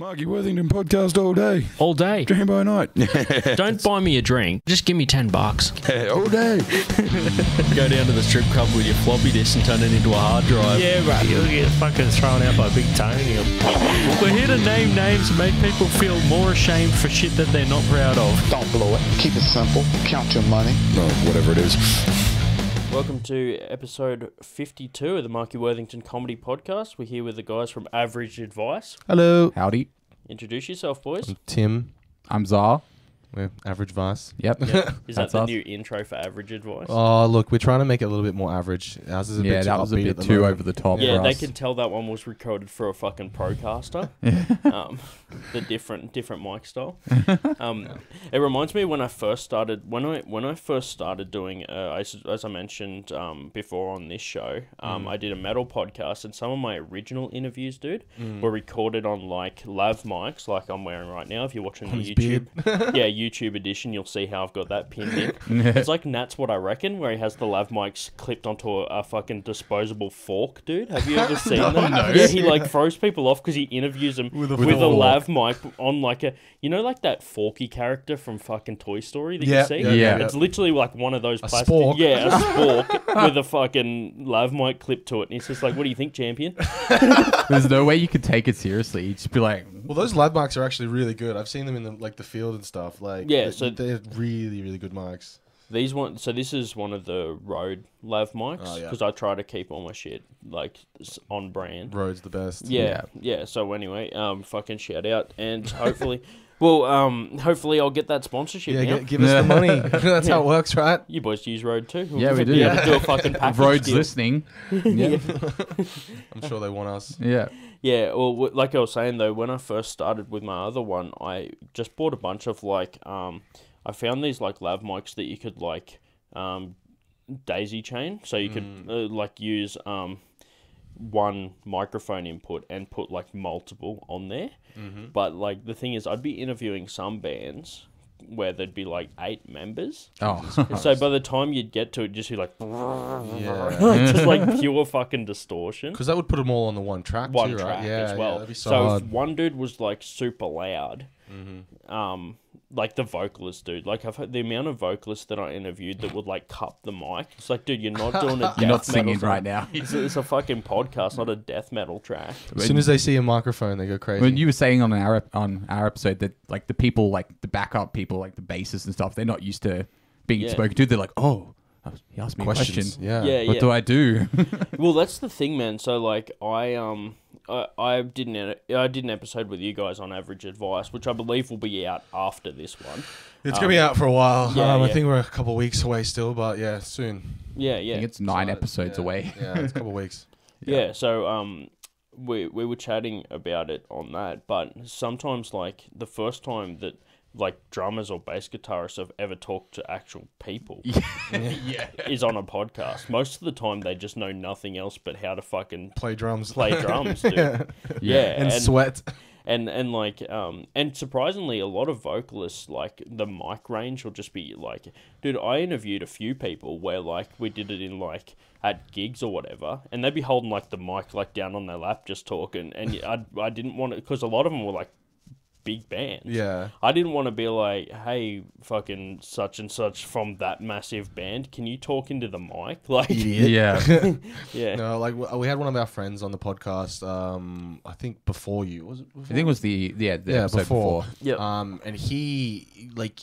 Marky Worthington podcast all day. All day. Dream by night. Don't buy me a drink. Just give me $10. All day. Go down to the strip club with your floppy disk and turn it into a hard drive. Yeah, right. You'll get fucking thrown out by Big Tony. We're here to name names and make people feel more ashamed for shit that they're not proud of. Don't blow it. Keep it simple. Count your money. Or whatever it is. Welcome to episode 52 of the Marky Worthington Comedy Podcast. We're here with the guys from Average Advice. Hello. Howdy. Introduce yourself, boys. I'm Tim. I'm Zar. We're Average Advice. Yep. Yeah. Is that the new intro for Average Advice? Oh, look, we're trying to make it a little bit more average. Ours is a bit too upbeat. Yeah, that was a bit too over the top. Yeah, they can tell that one was recorded for a fucking procaster. The different mic style. It reminds me when I first started when I first started doing as I mentioned before on this show, I did a metal podcast, and some of my original interviews, dude, were recorded on like lav mics, like I'm wearing right now. If you're watching on YouTube, yeah. YouTube edition, you'll see how I've got that pinned in. It's like Nat's What I Reckon, where he has the lav mics clipped onto a fucking disposable fork, dude. Have you ever seen that? No. Yeah, he like throws people off because he interviews them with a lav mic on like a, you know, like that Forky character from fucking Toy Story that you see? Yeah. It's literally like one of those plastic. Spork. Yeah, a spork with a fucking lav mic clipped to it. And he's just like, what do you think, champion? There's no way you could take it seriously. You'd just be like, well, those lav mics are actually really good. I've seen them in the, like the field and stuff. Like, yeah, so they're really, really good mics. These one, so this is one of the Rode lav mics because I try to keep all my shit like on brand. Rode's the best. Yeah, yeah. So anyway, fucking shout out, and hopefully, well, hopefully I'll get that sponsorship. Yeah, give us the money. That's how it works, right? You boys use Rode too. We'll we do. Yeah, do a fucking package. Rode's listening. Yeah, I'm sure they want us. Yeah. Yeah, well, like I was saying, though, when I first started with my other one, I just bought a bunch of, like, I found these, like, lav mics that you could, like, daisy chain. So you could, like, use one microphone input and put, like, multiple on there. But, like, the thing is, I'd be interviewing some bands where there'd be like 8 members. And so by the time you'd get to it, just be like, just like pure fucking distortion. Because that would put them all on the one track, right? Yeah, as well. Yeah, so if one dude was like super loud, like the vocalist, dude. Like I've heard the amount of vocalists that I interviewed that would like cut the mic. It's like, dude, you're not doing a death you're not singing right now. It's a fucking podcast, not a death metal track. As soon as they see a microphone, they go crazy. When you were saying on our episode that like the people, like the backup people, like the bassists and stuff, they're not used to being spoken to. They're like, oh, he asked me a question. Yeah. What do I do? Well, that's the thing, man. So like I did an episode with you guys on Average Advice, which I believe will be out after this one. It's gonna be out for a while. I think we're a couple of weeks away still, but yeah, soon. Yeah. I think it's 9 episodes away. Yeah, it's a couple of weeks. Yeah. So we were chatting about it on that, but sometimes like the first time that like drummers or bass guitarists have ever talked to actual people is on a podcast. Most of the time they just know nothing else but how to fucking play drums, dude. And sweat. And like, and surprisingly, a lot of vocalists, like, the mic range will just be like, dude, I interviewed a few people where, like, we did it in, like, at gigs or whatever, and they'd be holding, like, the mic, like, down on their lap just talking, and I didn't want it, because a lot of them were, like, big bands. Yeah. I didn't want to be like, hey, fucking such and such from that massive band, can you talk into the mic? Like, yeah. Yeah. No, like we had one of our friends on the podcast, I think before you. Was it before? I think it was the episode before. Yeah. And he, like,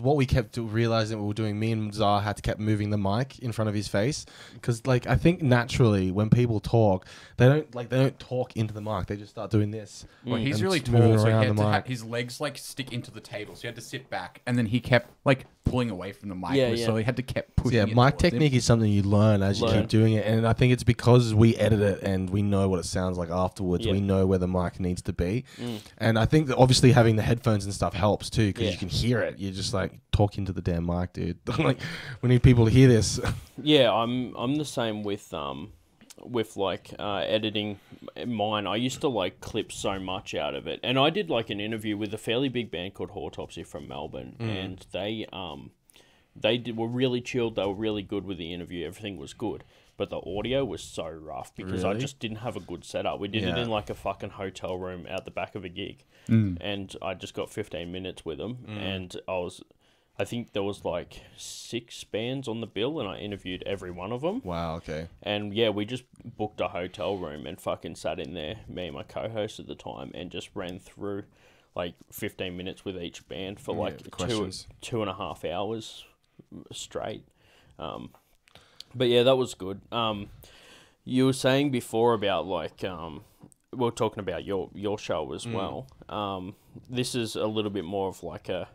what we kept realizing we were doing, me and Zar had to keep moving the mic in front of his face, because like I think naturally when people talk, they don't talk into the mic, they just start doing this. Well, he's really tall, so he had to have his legs like stick into the table, so he had to sit back, and then he kept like pulling away from the mic, so he had to keep pushing. Yeah, mic technique is something you learn as you keep doing it, and I think it's because we edit it and we know what it sounds like afterwards. We know where the mic needs to be, and I think that obviously having the headphones and stuff helps too, because you can hear it. You're just like talking to the damn mic, dude. Like, we need people to hear this. Yeah, I'm the same with like editing mine. I used to like clip so much out of it, and I did like an interview with a fairly big band called Hortopsy from Melbourne, and they were really chilled. They were really good with the interview. Everything was good, but the audio was so rough because I just didn't have a good setup. We did it in like a fucking hotel room out the back of a gig, and I just got 15 minutes with them, and I think there was like 6 bands on the bill, and I interviewed every one of them. Wow, okay. And yeah, we just booked a hotel room and fucking sat in there, me and my co-host at the time, and just ran through like 15 minutes with each band for like two and a half hours straight. But yeah, that was good. You were saying before about like, we were talking about your show as well. This is a little bit more of like a,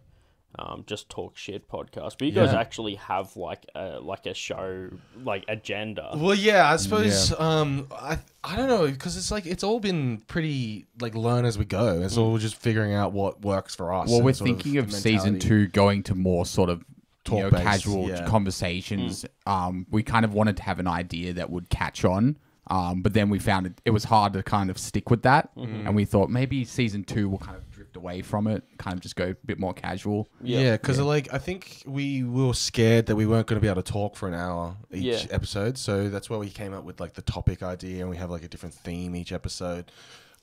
just talk shit podcast, but you guys actually have like a show, like agenda. Well, yeah, I suppose, I don't know. Cause it's like, it's all been pretty like learn as we go. It's all just figuring out what works for us. Well, we're thinking of season 2 going to more sort of talk, casual conversations. We kind of wanted to have an idea that would catch on. But then we found it was hard to kind of stick with that. And we thought maybe season 2 will kind of drift away from it, kind of just go a bit more casual. Yeah, because like I think we were scared that we weren't going to be able to talk for an hour each episode. So that's why we came up with like the topic idea, and we have like a different theme each episode.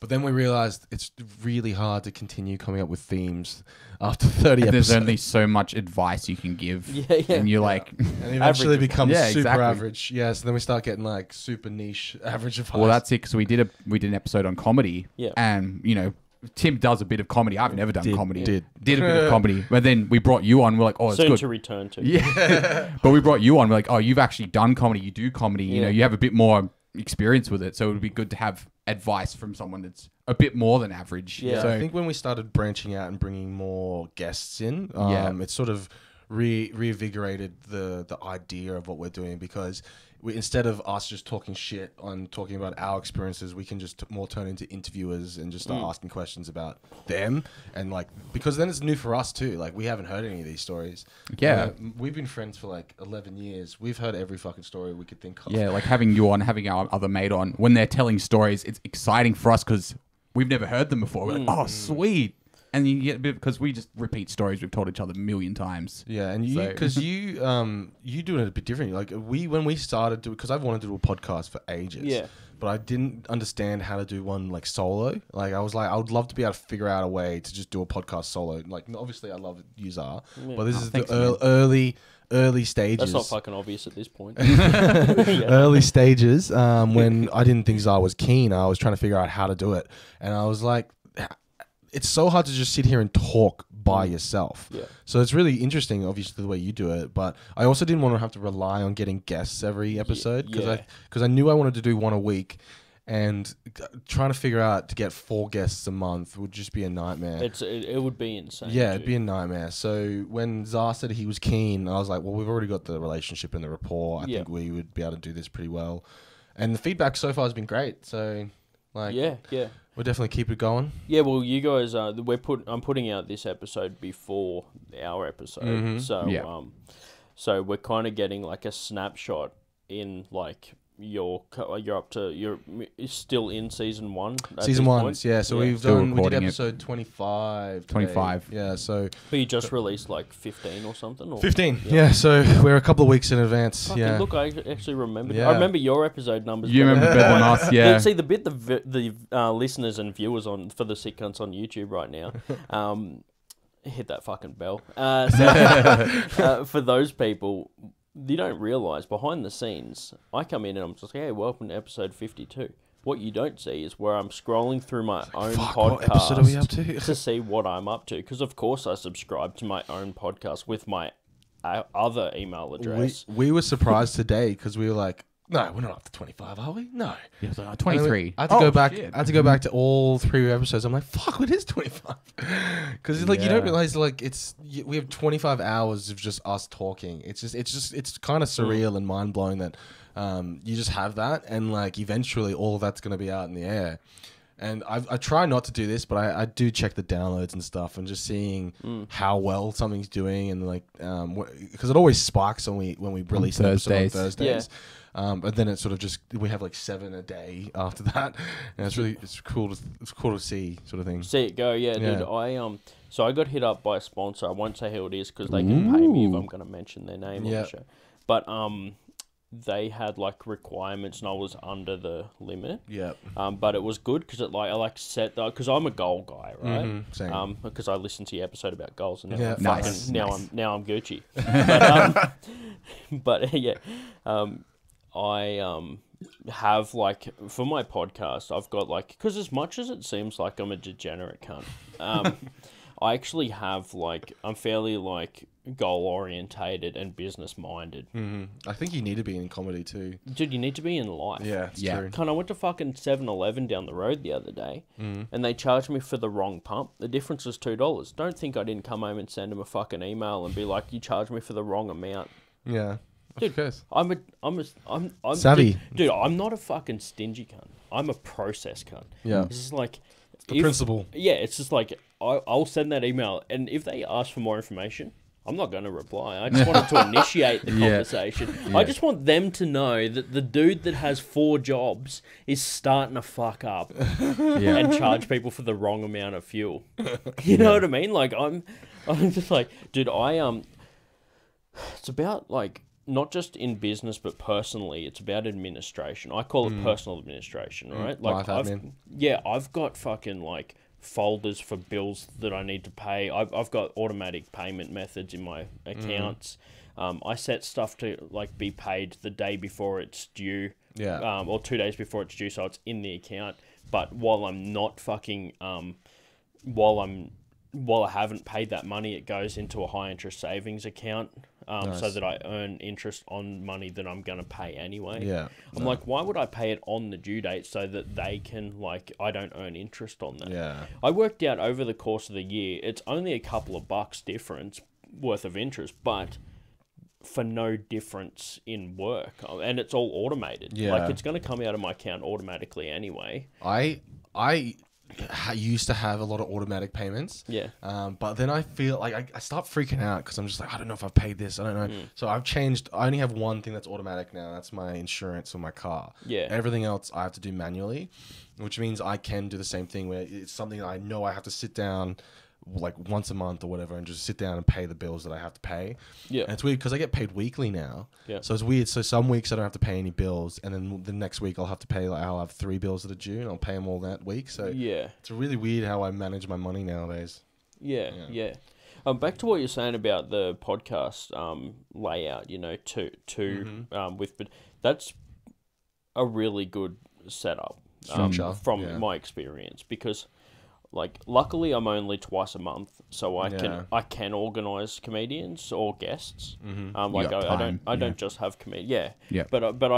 But then we realized it's really hard to continue coming up with themes after 30 episodes. There's only so much advice you can give. And you're like... And eventually it becomes super average. Yeah, so then we start getting like super niche average advice. Well, that's it, because we did an episode on comedy. And, you know, Tim does a bit of comedy. I've never done comedy. Did a bit of comedy. But then we brought you on. We're like, oh, it's good. Soon to return to. Yeah. But we brought you on. We're like, oh, you've actually done comedy. You do comedy. You know, you have a bit more experience with it. So it would be good to have advice from someone that's a bit more than average. So I think when we started branching out and bringing more guests in, it sort of reinvigorated the idea of what we're doing, because we, instead of us just talking shit on talking about our experiences, we can just more turn into interviewers and just start asking questions about them, and like, because then it's new for us too. Like, we haven't heard any of these stories. We've been friends for like 11 years. We've heard every fucking story we could think of. Yeah, like having you on, having our other mate on, when they're telling stories, it's exciting for us because we've never heard them before. We're like, oh, sweet. And you get a bit, because we just repeat stories we've told each other a million times. Yeah, and you, because you do it a bit differently. Like when we started doing, because I've wanted to do a podcast for ages. Yeah. But I didn't understand how to do one like solo. Like I was like, I would love to be able to figure out a way to just do a podcast solo. Like obviously I love Zar, but this is the early stages. That's not fucking obvious at this point. Early stages. When I didn't think Zar was keen, I was trying to figure out how to do it, and I was like, it's so hard to just sit here and talk by yourself. Yeah. So it's really interesting, obviously, the way you do it. But I also didn't want to have to rely on getting guests every episode, because I knew I wanted to do one a week, and trying to figure out to get 4 guests a month would just be a nightmare. It would be insane. Yeah, it'd be a nightmare. So when Zar said he was keen, I was like, well, we've already got the relationship and the rapport. I think we would be able to do this pretty well. And the feedback so far has been great. So like, we'll definitely keep it going. Yeah, well, you guys, I'm putting out this episode before our episode, so we're kind of getting like a snapshot in like you're still in season 1. Season 1, yeah. So we did episode 25. Today. 25, yeah. So but you just released like 15 or something. Or 15, yeah. So we're a couple of weeks in advance. Fucking yeah. Look, I actually remembered. Yeah. I remember your episode numbers. You remember better than us, yeah. See, the listeners and viewers for the Sick Cunts on YouTube right now. Hit that fucking bell. For those people. You don't realise, behind the scenes, I come in and I'm just like, hey, welcome to episode 52. What you don't see is where I'm scrolling through my own podcast to see what I'm up to. Because, of course, I subscribe to my own podcast with my other email address. We were surprised today because we were like, no, we're not up to 25, are we? No. Yeah, so 23. I had to go back. Shit. I had to go back to all 3 episodes. I'm like, fuck, what is 25? Because like you don't realize like we have 25 hours of just us talking. It's kind of surreal and mind blowing that you just have that, and like eventually all of that's gonna be out in the air. And I try not to do this, but I do check the downloads and stuff, and just seeing how well something's doing, and like because it always spikes when we release an episode on Thursdays. Yeah. But then it's sort of just we have like 7 a day after that, and it's cool to see sort of thing. See it go, yeah. Dude. So I got hit up by a sponsor. I won't say who it is because they can pay me if I'm going to mention their name on the show. But they had like requirements and I was under the limit. Yeah. But it was good because it like I like set that because I'm a goal guy, right? Mm-hmm. Same. Because I listened to your episode about goals and yeah. Nice. Now I'm Gucci. I have like for my podcast I've got like because as much as it seems like I'm a degenerate cunt, I actually have like I'm fairly like goal orientated and business minded. Mm-hmm. I think you need to be in comedy too, dude. You need to be in life. Yeah, it's true. Kind of went to fucking 7-Eleven down the road the other day, and they charged me for the wrong pump. The difference was $2. Don't think I didn't come home and send them a fucking email and be like, "You charged me for the wrong amount." Yeah, dude. Of course. I'm savvy, dude. I'm not a fucking stingy cunt. I'm a process cunt. Yeah, this is like it's the principle. Yeah, it's just like I'll send that email, and if they ask for more information, I'm not going to reply. I just wanted to initiate the conversation. Yeah. I just want them to know that the dude that has 4 jobs is starting to fuck up and charge people for the wrong amount of fuel. You know what I mean? Like I'm just like, dude, it's about like not just in business but personally, it's about administration. I call it personal administration, right? Like I've got fucking like folders for bills that I need to pay. I've got automatic payment methods in my accounts. I set stuff to like be paid the day before it's due, or 2 days before it's due, so it's in the account. But while I'm not fucking, while I haven't paid that money, it goes into a high interest savings account, so that I earn interest on money that I'm gonna pay anyway. Yeah, I'm like, why would I pay it on the due date so that they can like I don't earn interest on that? Yeah, I worked out over the course of the year, it's only a couple of bucks difference worth of interest, but for no difference in work, and it's all automated. Yeah, like it's gonna come out of my account automatically anyway. I used to have a lot of automatic payments. Yeah. But then I feel like I start freaking out because I'm just like, I don't know if I've paid this. I don't know. So I've changed. I only have one thing that's automatic now. That's my insurance or my car. Yeah. Everything else I have to do manually, which means I can do the same thing where it's something I know I have to sit down like once a month or whatever and just sit down and pay the bills that I have to pay. Yeah. And it's weird because I get paid weekly now. Yeah. So it's weird. So some weeks I don't have to pay any bills, and then the next week I'll have to pay like I'll have 3 bills that are due and I'll pay them all that week. So yeah, it's really weird how I manage my money nowadays. Yeah. Yeah. Back to what you're saying about the podcast layout, you know, but that's a really good setup from my experience because like, luckily, I'm only twice a month, so I can organize comedians or guests. Like I don't just have comedians. Yeah. Yeah. But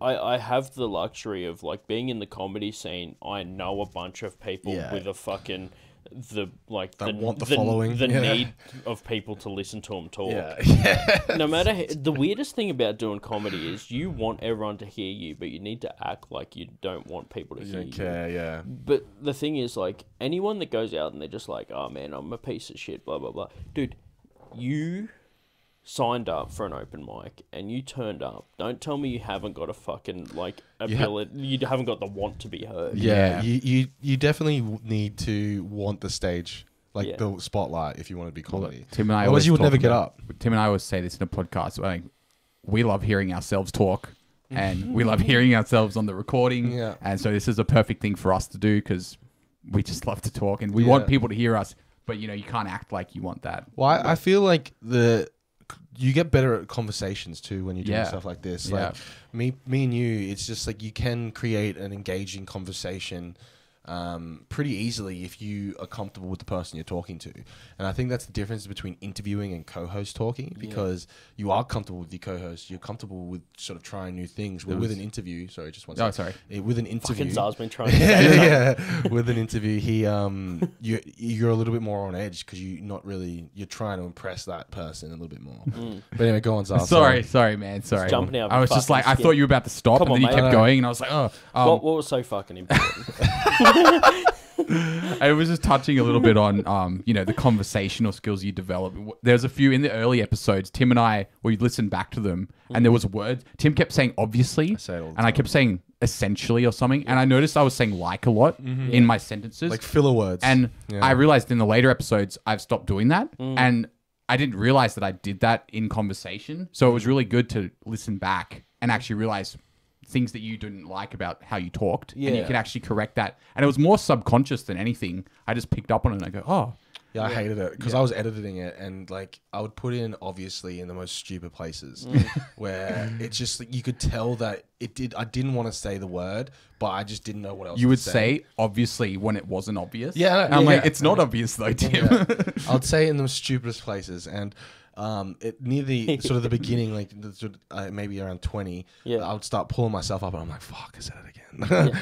I have the luxury of like being in the comedy scene. I know a bunch of people with a fucking following the need of people to listen to them talk. No matter the weirdest thing about doing comedy is you want everyone to hear you, but you need to act like you don't want people to hear you. But the thing is, like, anyone that goes out and they're just like, oh man, I'm a piece of shit, blah blah blah, dude, you signed up for an open mic and you turned up. Don't tell me you haven't got a fucking like ability. You haven't got the want to be heard. Yeah, you definitely need to want the stage, like the spotlight, if you want to be comedy. Tim and I always you would never get up. Tim and I always say this in a podcast. Like, we love hearing ourselves talk, and we love hearing ourselves on the recording. Yeah. And so this is a perfect thing for us to do because we just love to talk and we want people to hear us. But you know, you can't act like you want that. Well, I feel like you get better at conversations too when you're doing stuff like this. Like me and you, it's just like you can create an engaging conversation pretty easily if you are comfortable with the person you're talking to. And I think that's the difference between interviewing and co-host talking, because you are comfortable with your co-host. You're comfortable with sort of trying new things. Well, with an interview, sorry, just one second. Oh, sorry. With an interview. Fucking Zar's been trying to with an interview, you're a little bit more on edge because you're trying to impress that person a little bit more. But anyway, go on, Zar. Sorry, man. Sorry. Just jumping out. I was just like, I thought you were about to stop, and then you kept going, and I was like, oh. What was so fucking important? I was just touching a little bit on, the conversational skills you develop. There's a few in the early episodes. Tim and I, we listened back to them, and there was words. Tim kept saying obviously, I kept saying essentially or something. Yeah. And I noticed I was saying like a lot in my sentences, like filler words. And I realized in the later episodes I've stopped doing that, and I didn't realize that I did that in conversation. So it was really good to listen back and actually realize things that you didn't like about how you talked. Yeah. And you can actually correct that. And it was more subconscious than anything. I just picked up on it and I go, oh. Yeah, I hated it because I was editing it and like I would put in obviously in the most stupid places where it's just like you could tell that it did. I didn't want to say the word, but I just didn't know what else. You would say obviously when it wasn't obvious. Yeah, I'm like it's not obvious though, Tim. Yeah. I'd say in the stupidest places and near the sort of the beginning, like maybe around 20. Yeah, I would start pulling myself up and I'm like, fuck, I said it again. Yeah.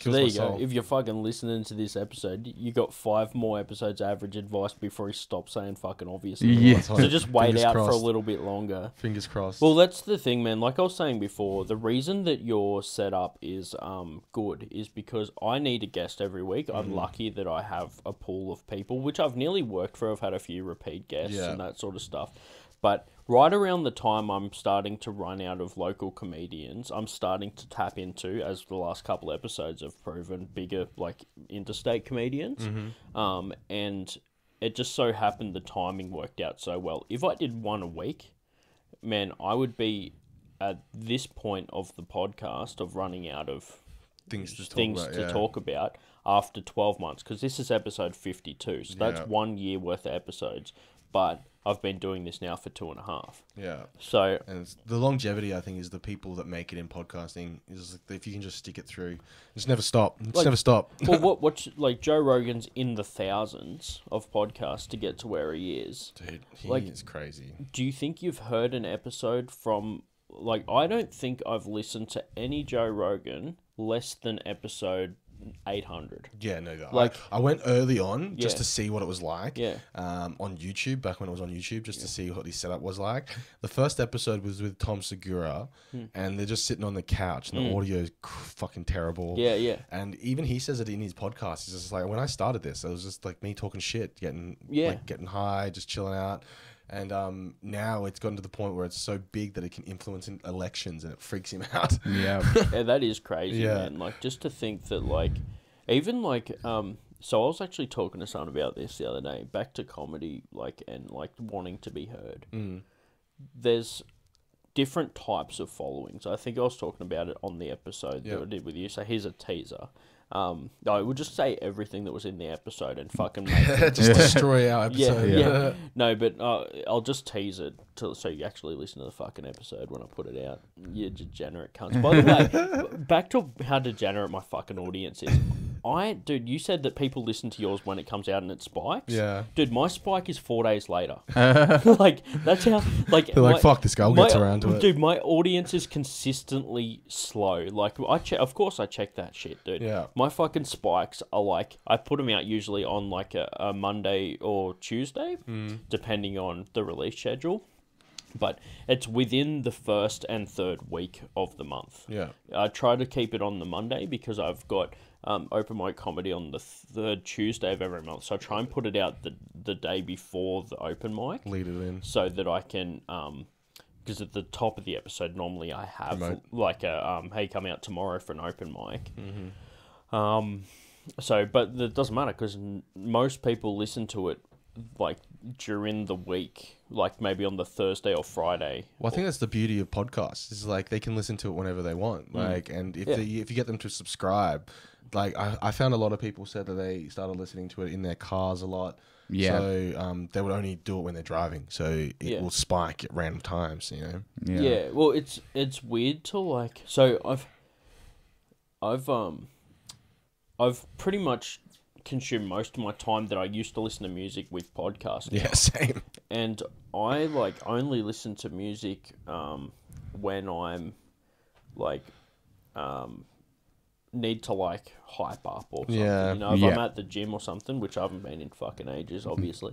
So there you go. If you're fucking listening to this episode, you got 5 more episodes of Average Advice before he stops saying fucking obviously. Yeah. So just wait out for a little bit longer. Fingers crossed. Well, that's the thing, man. Like I was saying before, the reason that your setup is good is because I need a guest every week. I'm lucky that I have a pool of people, which I've nearly worked for. I've had a few repeat guests and that sort of stuff. But right around the time I'm starting to run out of local comedians, I'm starting to tap into, as the last couple episodes have proven, bigger, like, interstate comedians. And it just so happened the timing worked out so well. If I did one a week, man, I would be at this point of the podcast of running out of things to talk about after 12 months. Because this is episode 52, so that's 1 year worth of episodes. But I've been doing this now for 2.5. Yeah. So and it's, the longevity, I think, is the people that make it in podcasting. Is if you can just stick it through, just never stop. Just never stop. Well, what's like Joe Rogan's in the thousands of podcasts to get to where he is. Dude, he is crazy. Do you think you've heard an episode from? Like, I don't think I've listened to any Joe Rogan less than episode 800. Yeah, no, like I went early on just to see what it was like. Yeah. On YouTube, back when it was on YouTube, just to see what his setup was like. The first episode was with Tom Segura, and they're just sitting on the couch, and the audio is fucking terrible. Yeah, yeah. And even he says it in his podcast. He's just like, when I started this, it was just like me talking shit, getting high, just chilling out. And now it's gotten to the point where it's so big that it can influence elections, and it freaks him out. Yeah, yeah, that is crazy, man. Like, just to think that, like, even like, so I was actually talking to someone about this the other day. Back to comedy, like, and like wanting to be heard. There's different types of followings. I think I was talking about it on the episode that I did with you. So here's a teaser. I would just say everything that was in the episode and fucking make it. Just destroy our episode. Yeah. No, but I'll just tease it so you actually listen to the fucking episode when I put it out. You degenerate cunts. By the way, back to how degenerate my fucking audience is. Dude, you said that people listen to yours when it comes out and it spikes. Yeah. Dude, my spike is 4 days later. Like, that's how... Like, they're like, fuck, this guy gets around to it. Dude, my audience is consistently slow. Like, of course I check that shit, dude. Yeah. My fucking spikes are like... I put them out usually on like a Monday or Tuesday, depending on the release schedule. But it's within the first and third week of the month. Yeah. I try to keep it on the Monday because I've got... open mic comedy on the third Tuesday of every month. So I try and put it out the day before the open mic. Lead it in. So that I can, because at the top of the episode, normally I have like a, hey, come out tomorrow for an open mic. So, but that doesn't matter because most people listen to it like during the week, like maybe on the Thursday or Friday. Well, I think that's the beauty of podcasts is like they can listen to it whenever they want. Like, and if you get them to subscribe... Like, I found a lot of people said that they started listening to it in their cars a lot. Yeah. So, they would only do it when they're driving. So, it will spike at random times, you know? Yeah. Yeah. Well, it's weird to, like... So, I've pretty much consumed most of my time that I used to listen to music with podcasts. Yeah, same. And I, like, only listen to music when I'm, like... need to like hype up or something, you know, if I'm at the gym or something, which I haven't been in fucking ages, obviously.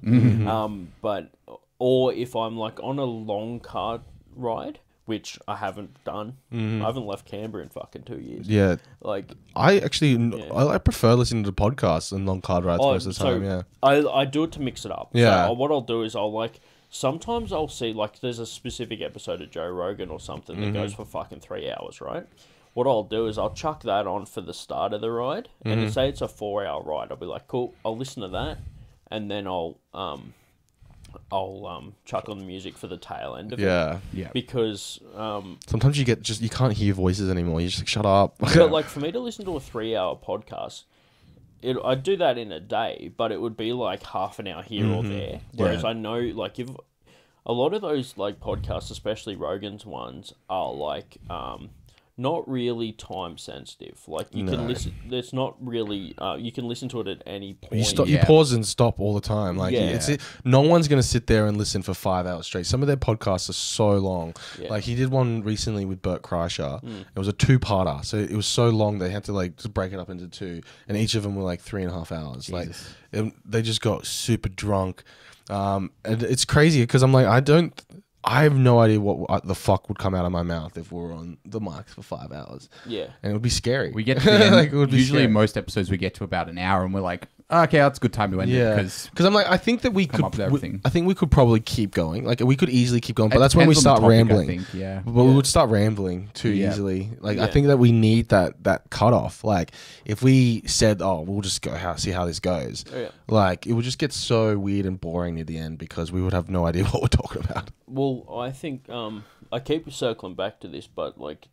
But, or if I'm like on a long car ride, which I haven't done, I haven't left Canberra in fucking 2 years. Yeah. Like I actually, I prefer listening to podcasts and long car rides most of the time. Yeah. I do it to mix it up. Yeah. So what I'll do is I'll like, sometimes I'll see like there's a specific episode of Joe Rogan or something that goes for fucking 3 hours. Right. What I'll do is I'll chuck that on for the start of the ride, and say it's a 4-hour ride. I'll be like, cool, I'll listen to that, and then I'll I'll chuck on the music for the tail end of it. Yeah. Because sometimes you get just, you can't hear voices anymore. You're just like, shut up. But like for me to listen to a 3-hour podcast, I'd do that in a day, but it would be like half an hour here or there. Whereas I know like you've, a lot of those like podcasts, especially Rogan's ones, are like not really time sensitive. Like you can listen, it's not really you can listen to it at any point. You, you pause and stop all the time. Like it's no one's gonna sit there and listen for 5 hours straight. Some of their podcasts are so long. Yeah. Like he did one recently with Bert Kreischer. It was a 2-parter, so it was so long they had to like just break it up into 2, and each of them were like 3.5 hours. Jesus. Like they just got super drunk. And it's crazy because I'm like, I have no idea what the fuck would come out of my mouth if we were on the mics for 5 hours. Yeah. And it would be scary. We get to the end, like, it would be usually scary. Most episodes we get to about an hour and we're like, okay, that's a good time to end it. Because I'm like, I think that we could, I think we could probably keep going. Like we could easily keep going, but that's when we start rambling. I think, but we would start rambling too easily. Like I think that we need that cutoff. Like if we said, oh, we'll just go see how this goes. Like it would just get so weird and boring at the end because we would have no idea what we're talking about. Well, I think I keep circling back to this, but like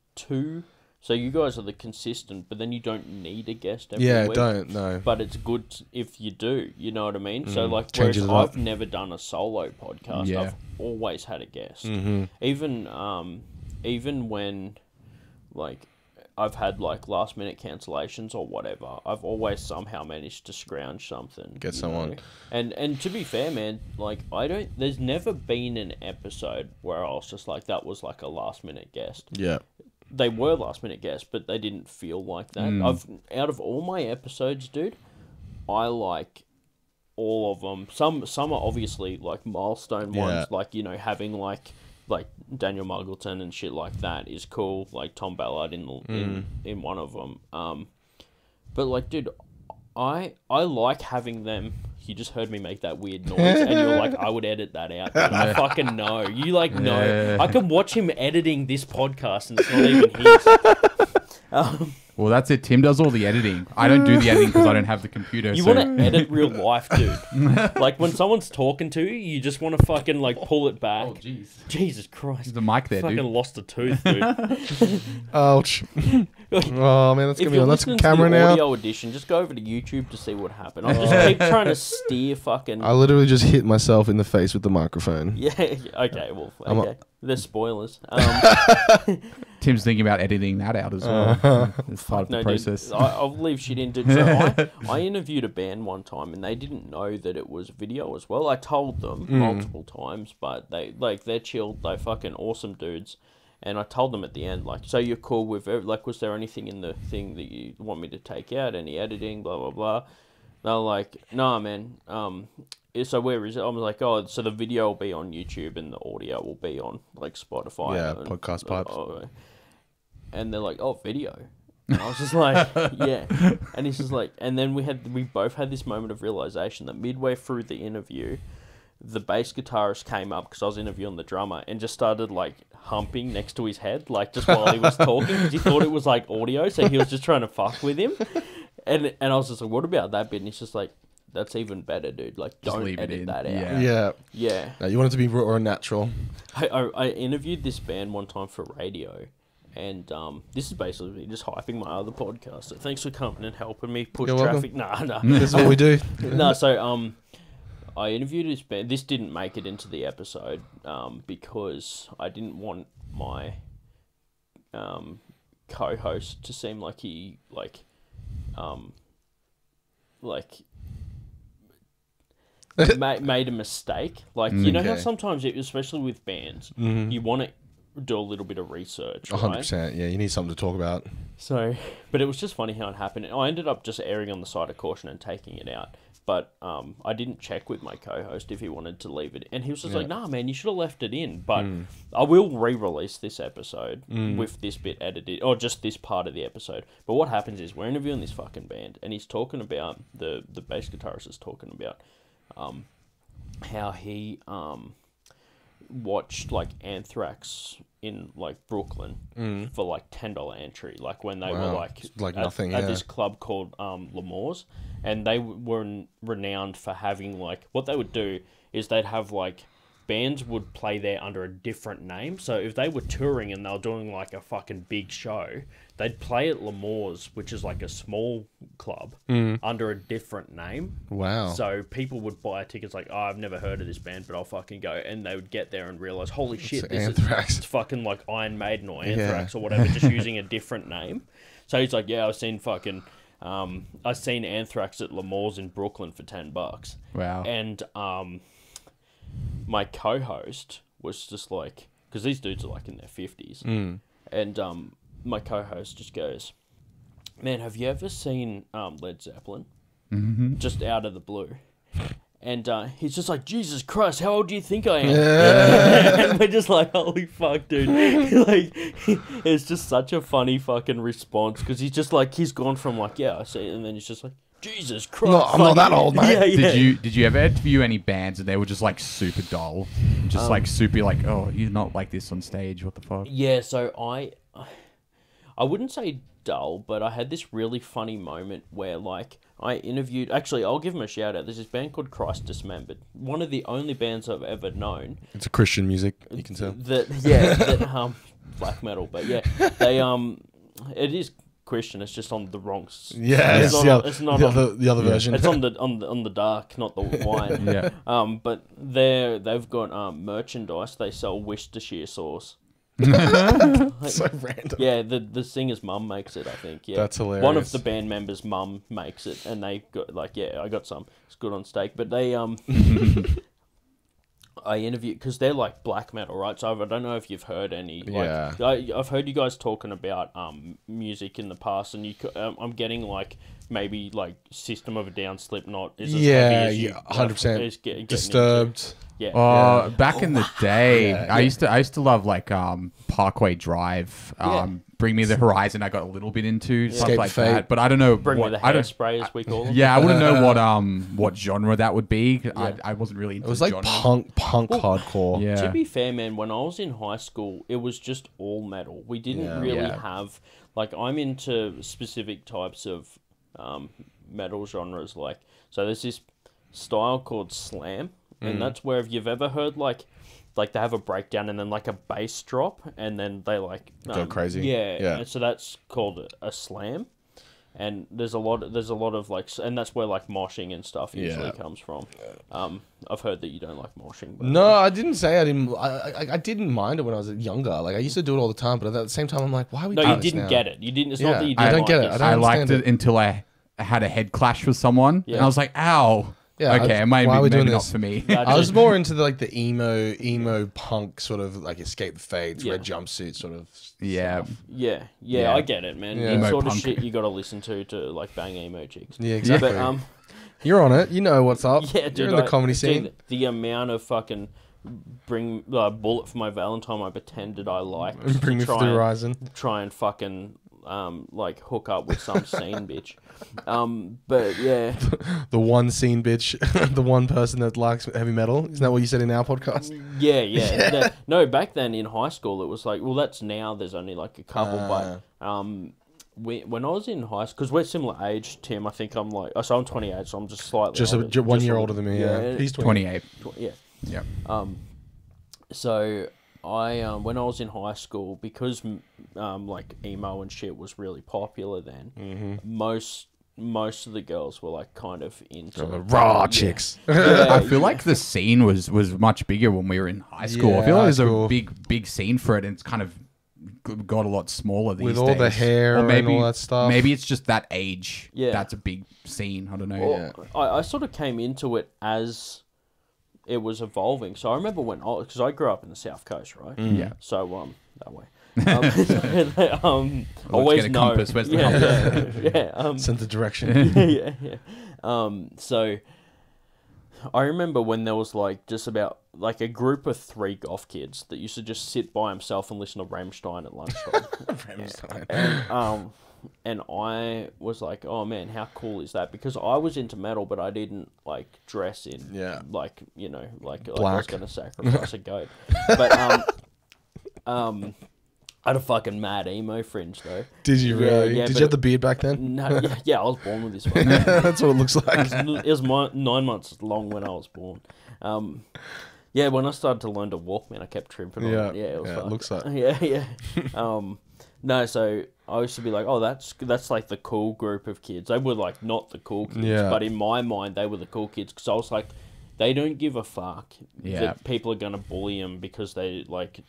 so you guys are the consistent, but then you don't need a guest every week. Yeah, don't, no. But it's good if you do, you know what I mean? So, like, whereas I've never done a solo podcast. Yeah. I've always had a guest. Even when, like, I've had, like, last-minute cancellations or whatever, I've always somehow managed to scrounge something. Get someone. Know? And to be fair, man, like, there's never been an episode where I was just like, that was, like, a last-minute guest. Yeah. They were last-minute guests, but they didn't feel like that. Out of all my episodes, dude, I like all of them. Some are obviously, like, milestone ones. Like, you know, having, like Daniel Muggleton and shit like that is cool. Like, Tom Ballard in one of them. But, like, dude, I like having them... You just heard me make that weird noise, and you're like, I would edit that out. I fucking know. You like know. I can watch him editing this podcast, and it's not even his. Well, that's it. Tim does all the editing. I don't do the editing because I don't have the computer. You want to edit real life, dude. Like when someone's talking to you, you just want to fucking like pull it back. Oh, jeez. Jesus Christ. The mic there, fucking dude. Fucking lost a tooth, dude. Ouch. Oh man, that's gonna be on. That's camera now. If you're listening to the audio edition, just go over to YouTube to see what happened. I just keep trying to steer fucking. I literally just hit myself in the face with the microphone. Yeah. Okay. Well. Okay. They're spoilers. Tim's thinking about editing that out as well. It's part of the process. Dude, I'll leave shit in, dude. So I interviewed a band one time, and they didn't know that it was video as well. I told them multiple times, but they're chilled. They're fucking awesome dudes. And I told them at the end, like, so you're cool with, like, was there anything in the thing that you want me to take out? Any editing? Blah, blah, blah. They're like, nah, man. So where is it? I'm like, oh, so the video will be on YouTube and the audio will be on, like, Spotify. Yeah, and, podcast pipes. And they're like, oh, video. And I was just like, yeah. And he's just like, and then we both had this moment of realization that midway through the interview, the bass guitarist came up because I was interviewing the drummer and just started like humping next to his head, like just while he was talking because he thought it was like audio, so he was just trying to fuck with him. And I was just like, what about that bit? And he's just like, that's even better, dude. Like, just don't edit that out. Yeah. No, you want it to be raw or natural. I interviewed this band one time for radio, and this is basically just hyping my other podcast. So thanks for coming and helping me push traffic. Nah. This is what we do. So I interviewed this band. This didn't make it into the episode because I didn't want my co-host to seem like he made a mistake. Like you know how sometimes, especially with bands, you want to do a little bit of research. 100%. Yeah, you need something to talk about. So, but it was just funny how it happened. I ended up just erring on the side of caution and taking it out. But I didn't check with my co-host if he wanted to leave it. And he was just like, nah, man, you should have left it in. But I will re-release this episode with this bit edited, or just this part of the episode. But what happens is we're interviewing this fucking band, and he's talking about, the bass guitarist is talking about how he watched, like, Anthrax in like Brooklyn for like $10 entry, like when they were like at, nothing at this club called Lemoore's, and they were renowned for having like what they would do is they'd have like bands would play there under a different name. So if they were touring and they were doing like a fucking big show, they'd play at Lemoore's, which is like a small club, under a different name. Wow. So people would buy tickets like, oh, I've never heard of this band, but I'll fucking go. And they would get there and realize, holy shit, this Anthrax. It's fucking like Iron Maiden or Anthrax or whatever, just using a different name. So he's like, yeah, I've seen fucking... I've seen Anthrax at Lemoore's in Brooklyn for $10. Wow. And... my co-host was just like, because these dudes are like in their 50s, and my co-host just goes, man, have you ever seen Led Zeppelin? Just out of the blue. And he's just like, Jesus Christ, how old do you think I am? And we're just like, holy fuck, dude. Like, it's just such a funny fucking response, because he's just like, he's gone from like, yeah, I see, and then he's just like, Jesus Christ! No, I'm not that old, mate. Did you ever interview any bands and they were just like super dull, and just like super like, oh, you're not like this on stage? What the fuck? Yeah, so I wouldn't say dull, but I had this really funny moment where like I interviewed. Actually, I'll give them a shout out. There's this band called Christ Dismembered. One of the only bands I've ever known. It's a Christian music. You can tell. That black metal, but yeah, they it is. Christian, it's just on the wrong. It's not the other version. It's on the dark, not the wine. But they've got merchandise. They sell Worcestershire sauce. Like, so random. Yeah, the singer's mum makes it, I think. Yeah, that's hilarious. One of the band members' mum makes it, and they got like, yeah, I got some. It's good on steak, but they I interviewed, because they're like black metal, right? So I don't know if you've heard any. Like, I've heard you guys talking about music in the past, and you I'm getting like maybe like System of a Down, Slipknot. Yeah, 100%. Disturbed. Back in the day, I used to love like Parkway Drive. Bring Me the Horizon. I got a little bit into stuff like that, but I don't know. Bring Me the Hairspray, as we call them. Yeah, I wouldn't know what genre that would be. Yeah. I wasn't really into it. It was like genre. punk hardcore. Yeah. To be fair, man, when I was in high school, it was just all metal. We didn't really have like, I'm into specific types of metal genres. Like, so there's this style called slam, and that's where, if you've ever heard like they have a breakdown and then like a bass drop and then they like go crazy. Yeah. So that's called a slam. And there's a lot of like, and that's where like moshing and stuff usually comes from. I've heard that you don't like moshing. But no, I didn't say I didn't. I didn't mind it when I was younger. Like, I used to do it all the time, but at the same time, I'm like, why are we doing this now? No, you didn't get it. You didn't. It's not that you didn't. I don't get it. I liked it until I had a head clash with someone, and I was like, ow. Yeah, okay, it might be maybe not for me. I was more into the, like, the emo punk sort of like Escape the Fades, red jumpsuit sort of. Yeah, I get it, man. Yeah. It's sort of shit you got to listen to like bang emo chicks. Yeah, exactly. But, you're on it. You know what's up. Yeah, dude, you're in the comedy scene. Dude, the amount of fucking Bring Bullet for My Valentine I pretended I liked. Bring Me for the Horizon. Try and fucking. Like hook up with some scene bitch, but yeah, the one scene bitch, the one person that likes heavy metal. Isn't that what you said in our podcast? Yeah. No, back then in high school it was like, well, that's now. There's only like a couple, but when I was in high school, because we're similar age, Tim. I think I'm like, so I'm 28, so I'm just slightly older, just one year older than me. Yeah. He's 28. Yeah. So. When I was in high school, because like emo and shit was really popular then, most of the girls were like kind of into raw chicks. I feel like the scene was much bigger when we were in high school. I feel like there's a big scene for it, and it's kind of got a lot smaller these days. With all the hair and all that stuff. Maybe it's just that age. Yeah, that's a big scene. I don't know. Well, I sort of came into it as it was evolving. So I remember because I grew up in the South Coast, right? Yeah. So that way. Always know. Compass, where's the compass? Send the direction. So I remember when there was like just about like a group of 3 goth kids that used to just sit by himself and listen to Rammstein at lunchtime. Rammstein. Yeah. And I was like, oh man, how cool is that? Because I was into metal, but I didn't like dress in like, you know, like I was going to sacrifice a goat. But I had a fucking mad emo fringe though. Did you really? Yeah, did you have the beard back then? No, yeah, I was born with this one. That's what it looks like. It was 9 months long when I was born. Yeah, when I started to learn to walk, man, I kept trimping on it. Yeah, it was fun. It looks like. No, so I used to be like, oh, that's like the cool group of kids. They were like not the cool kids, but in my mind, they were the cool kids because I was like, they don't give a fuck that people are going to bully them because they like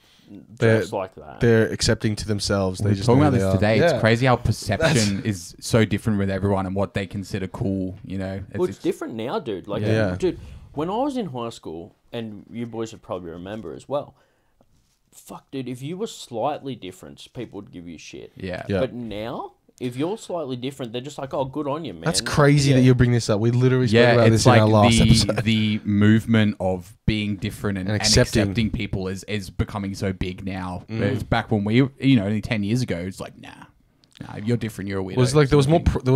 dress like that. They're accepting to themselves. We're just talking about this today. Yeah. It's crazy how perception is so different with everyone and what they consider cool, you know. Well, it's different now, dude. Like, dude, when I was in high school, and you boys would probably remember as well, fuck, dude, if you were slightly different, people would give you shit. Yeah. But now, if you're slightly different, they're just like, oh, good on you, man. That's crazy that you bring this up. We literally spoke about this like in our last episode. The movement of being different and accepting people is becoming so big now. It's back when we, you know, only 10 years ago, it's like, nah, you're different, you're a weirdo. It was like there was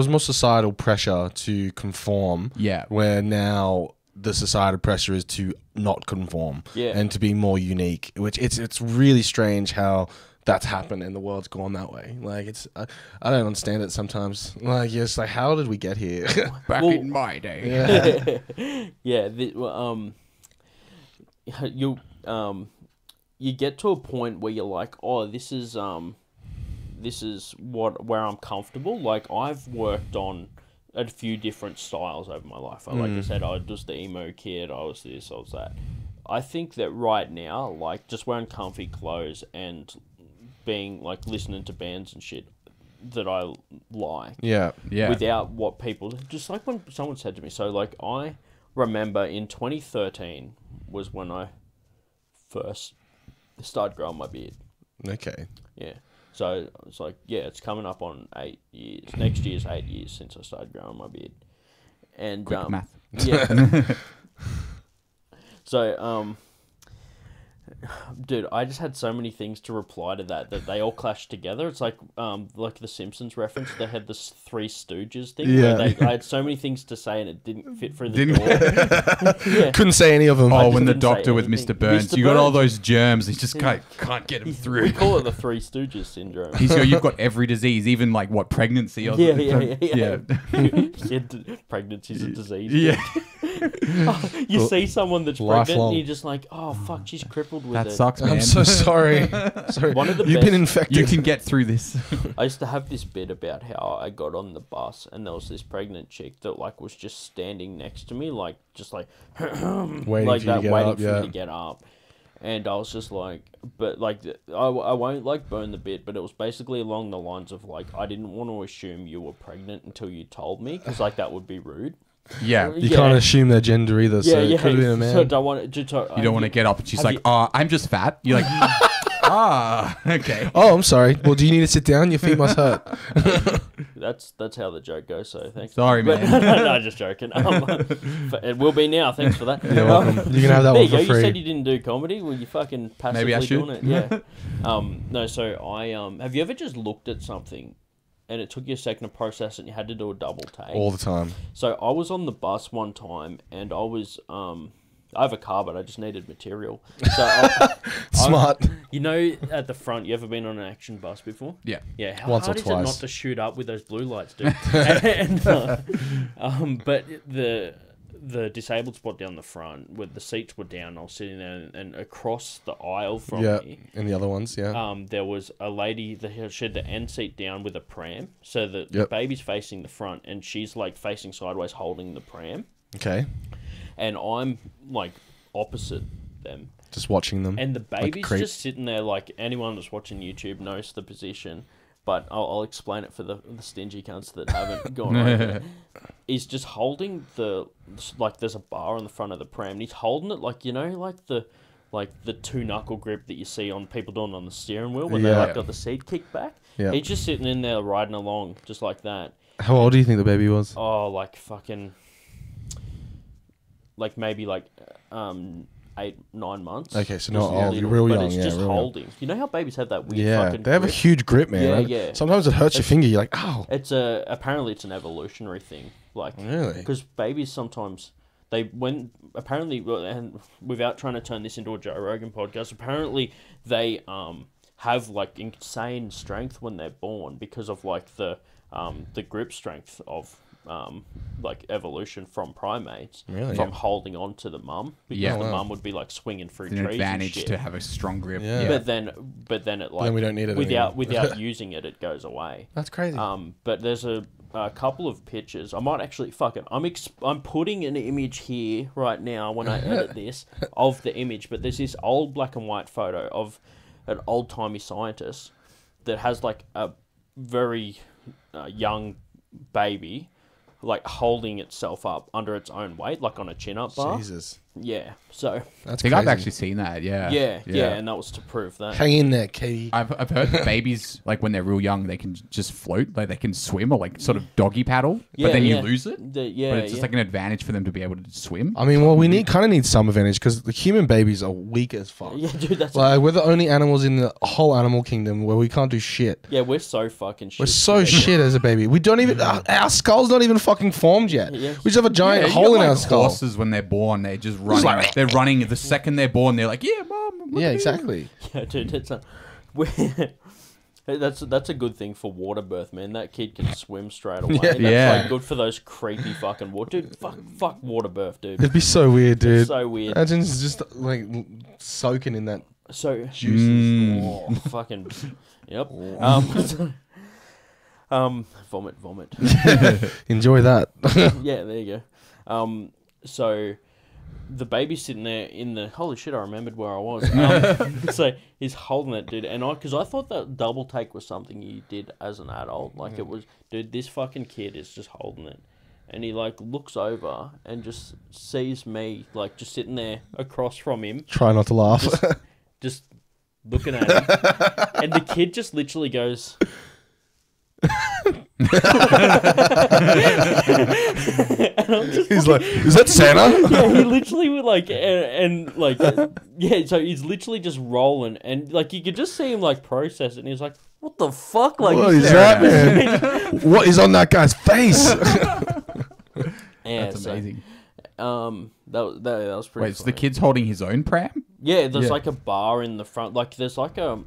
more societal pressure to conform. Yeah. Where now the societal pressure is to not conform and to be more unique, which it's really strange how that's happened and the world's gone that way. Like, it's I don't understand it sometimes. Like, yes, like, how did we get here? Back in my day. Yeah. You get to a point where you're like, oh, this is where I'm comfortable. Like, I've worked on a few different styles over my life. Like I said, I was just the emo kid, I was this, I was that. I think that right now, like, just wearing comfy clothes and being, like, listening to bands and shit that I like. Yeah, yeah. Without what people... Just like when someone said to me, so, like, I remember in 2013 was when I first started growing my beard. Okay. Yeah. So it's like, yeah, it's coming up on 8 years. Next year's 8 years since I started growing my beard. And quick math. Yeah. So, dude, I just had so many things to reply to that they all clashed together. It's like the Simpsons reference. They had this Three Stooges thing. Yeah. Where I had so many things to say and it didn't fit through the door. Couldn't say any of them. Oh, when the doctor with Mr. Burns, you got all those germs. He just can't get him through. We call it the Three Stooges syndrome. He's like, you've got every disease, even like what, pregnancy? Or pregnancy's a disease. Yeah. You see someone that's pregnant and you're just like, oh, fuck, she's crippled with it. That sucks, man. I'm so sorry. You've been infected. You can get through this. I used to have this bit about how I got on the bus and there was this pregnant chick that like was just standing next to me, like just like waiting for me to get up. And I was just like, but like, I won't like burn the bit, but it was basically along the lines of like, I didn't want to assume you were pregnant until you told me because like that would be rude. Yeah, you can't assume their gender either. Yeah, so it could have been a man. So you don't want to get up and she's like, "Ah, I'm just fat." You're like, "Ah, okay. Oh, I'm sorry. Well, do you need to sit down? Your feet must hurt." That's how the joke goes. So thanks. Sorry, man. No, just joking. It will be now. Thanks for that. You're welcome. You can have that one for free. You said you didn't do comedy. Well, you fucking passively doing it. Yeah. No. So I have you ever just looked at something and it took you a second to process and you had to do a double take? All the time. So I was on the bus one time and I was, I have a car, but I just needed material. So smart. You know, at the front, you ever been on an action bus before? Yeah. Yeah. How Once hard or twice. Is it not to shoot up with those blue lights, dude? But the disabled spot down the front where the seats were down, I was sitting there and across the aisle from me and the other ones there was a lady that she had the end seat down with a pram, so that the baby's facing the front and she's like facing sideways holding the pram, and I'm like opposite them just watching them, and the baby's like just sitting there. Like, anyone that's watching YouTube knows the position, but I'll explain it for the stingy cunts that haven't gone over. He's just holding there's a bar on the front of the pram, and he's holding it like, you know, like the two knuckle grip that you see on people doing on the steering wheel when they like got the seat kicked back. Yeah. He's just sitting in there riding along just like that. How old do you think the baby was? Oh, like fucking, like maybe like 8, 9 months. Okay, so not old. You're real young, yeah. But it's just holding. Young. You know how babies have that weird fucking grip? They have a huge grip, man. Yeah, yeah. Sometimes it hurts your finger. You're like, ow. Apparently it's an evolutionary thing. Like, really? Because babies sometimes They went, apparently, and without trying to turn this into a Joe Rogan podcast, apparently they have like insane strength when they're born because of like the grip strength of like evolution from primates, really? From holding on to the mum, because the mum would be like swinging through trees. An advantage and shit. To have a strong grip, but then it like then we don't need it without using it, it goes away. That's crazy. But there's a couple of pictures. I might actually I'm putting an image here right now when I edit this of the image. But there's this old black and white photo of an old timey scientist that has like a very young baby, like holding itself up under its own weight, like on a chin-up bar. Jesus. Yeah. So that's crazy. I've actually seen that. Yeah. Yeah. And that was to prove that. Hang in there, Katie. I've heard babies, like when they're real young, they can just float, like they can swim or like sort of doggy paddle. Yeah, but then you lose it. But it's just like an advantage for them to be able to swim. I mean, well, we kind of need some advantage because the human babies are weak as fuck. Yeah, dude. That's like we're the only animals in the whole animal kingdom where we can't do shit. Yeah, we're so fucking shit. We're so shit as a baby. We don't even our skull's not even fucking formed yet. Yeah. We just have a giant hole in our skull. Horses when they're born, they just running. Like, they're running the second they're born. They're like, yeah, mom. Yeah, exactly. Yeah, dude, that's a good thing for water birth, man. That kid can swim straight away. Yeah, that's like good for those creepy fucking water, dude. Fuck water birth, dude. It'd be so weird, dude. It's so weird. Imagine just like soaking in that juices. Oh, fucking yep. Vomit. Enjoy that. Yeah, there you go. So. The baby's sitting there in the... Holy shit, I remembered where I was. So he's holding it, dude. And because I thought that double take was something you did as an adult. Like it was... Dude, this fucking kid is just holding it. And he like looks over and just sees me like just sitting there across from him. Try not to laugh. Just looking at him. And the kid just literally goes... And he's like, is that Santa? Yeah, he literally would like and like yeah, so he's literally just rolling and like you could just see him like process it and he's like, what the fuck? Like, what is that, man? What is on that guy's face? Yeah, that's amazing. That was pretty. Wait, so the kid's holding his own pram? Yeah, there's like a bar in the front. Like there's like a.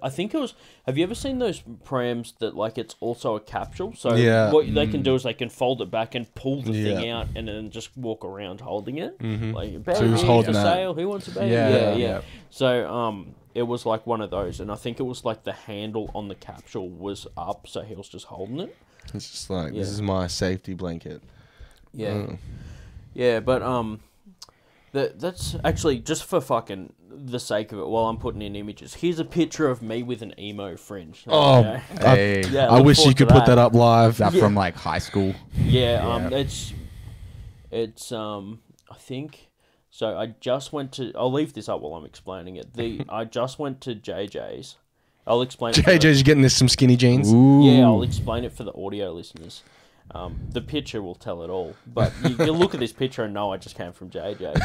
I think it was. Have you ever seen those prams that like it's also a capsule? So what they can do is they can fold it back and pull the thing out and then just walk around holding it. Mm-hmm. Like baby, so who's holding that? Sale. Who wants a baby? Yeah. So it was like one of those, and I think it was like the handle on the capsule was up, so he was just holding it. It's just like this is my safety blanket. Yeah. Mm. Yeah, but that's actually just for fucking the sake of it. While I'm putting in images, here's a picture of me with an emo fringe. Okay? Oh, hey. I wish you could put that up live. Is that from like high school? Yeah. It's I think so. I just went to. I'll leave this up while I'm explaining it. I just went to JJ's. I'll explain. JJ's getting this some skinny jeans. Ooh. Yeah, I'll explain it for the audio listeners. The picture will tell it all, but you look at this picture and know I just came from JJ,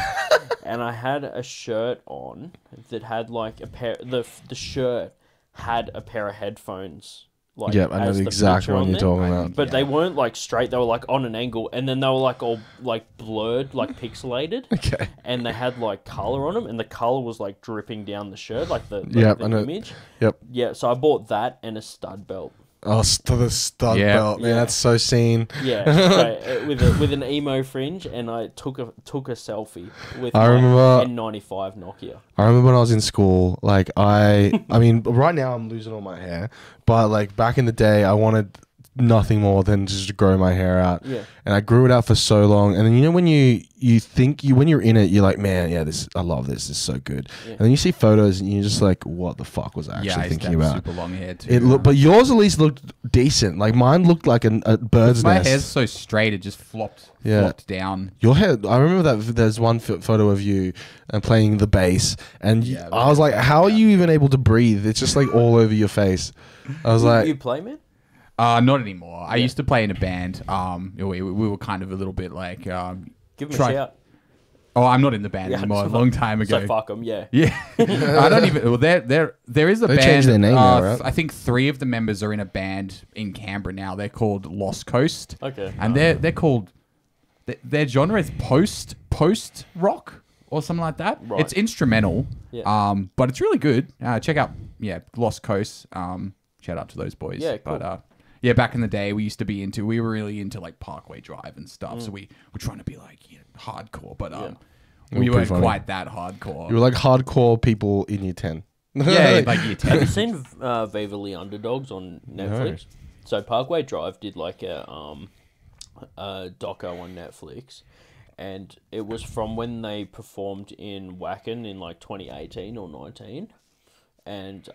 and I had a shirt on that had like a pair. The shirt had a pair of headphones. Like, yeah, I know the exact one you're talking about. But they weren't like straight; they were like on an angle, and then they were like all like blurred, like pixelated. Okay. And they had like color on them, and the color was like dripping down the shirt, like the image. Yep. Yeah. So I bought that and a stud belt. Oh, the stud belt, man! Yeah. That's so seen. Yeah, so, with an emo fringe, and I took a selfie with my N95 Nokia. I remember when I was in school, like I mean, right now I'm losing all my hair, but like back in the day, I wanted nothing more than just to grow my hair out. Yeah, and I grew it out for so long, and then you know when you're in it, you're like, man, yeah, I love this. This is so good. Yeah. And then you see photos, and you're just like, what the fuck was I actually thinking about? Super long hair too. It looked, but yours at least looked decent. Like mine looked like a bird's nest. My hair's so straight, it just flopped down. Your hair. I remember that there's one photo of you and playing the bass, and I was like, how are you even able to breathe? It's just like all over your face. I was like, you play, man? Not anymore. I used to play in a band. We were kind of a little bit like. Give him a shout. Oh, I'm not in the band anymore. A long time ago. So fuck them, yeah. Yeah. I don't even... Well, there is a band... They changed their name now, right? I think 3 of the members are in a band in Canberra now. They're called Lost Coast. Okay. And they're called... their genre is post rock or something like that. Right. It's instrumental, but it's really good. Check out Lost Coast. Shout out to those boys. Yeah, cool. But, yeah, back in the day, we were really into like Parkway Drive and stuff. Mm. So we were trying to be like hardcore, but we weren't quite that hardcore. You were like hardcore people in year 10. Yeah, like year 10. Have you seen Viva Underdogs on Netflix? No. So Parkway Drive did like a doco on Netflix, and it was from when they performed in Wacken in like 2018 or 19. And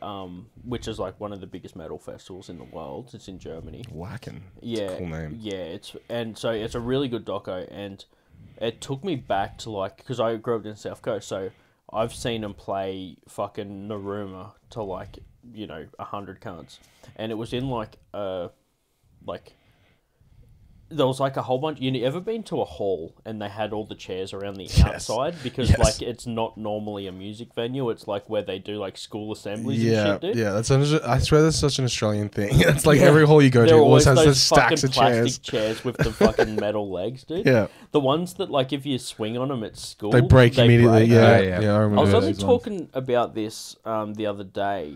which is like one of the biggest metal festivals in the world. It's in Germany. Wacken. Yeah, it's a cool name. Yeah, so it's a really good doco, and it took me back to like, because I grew up in South Coast, so I've seen them play fucking Narooma to like 100 cunts, and it was in like there was like a whole bunch. You ever been to a hall and they had all the chairs around the outside? Because like it's not normally a music venue. It's like where they do like school assemblies and shit, dude. Yeah, I swear that's such an Australian thing. It's like every hall you go to always has those stacks of chairs. Chairs with the fucking metal legs, dude. Yeah. The ones that like if you swing on them at school, they break immediately. Break. Yeah, yeah, yeah. I remember. I was only talking about this the other day.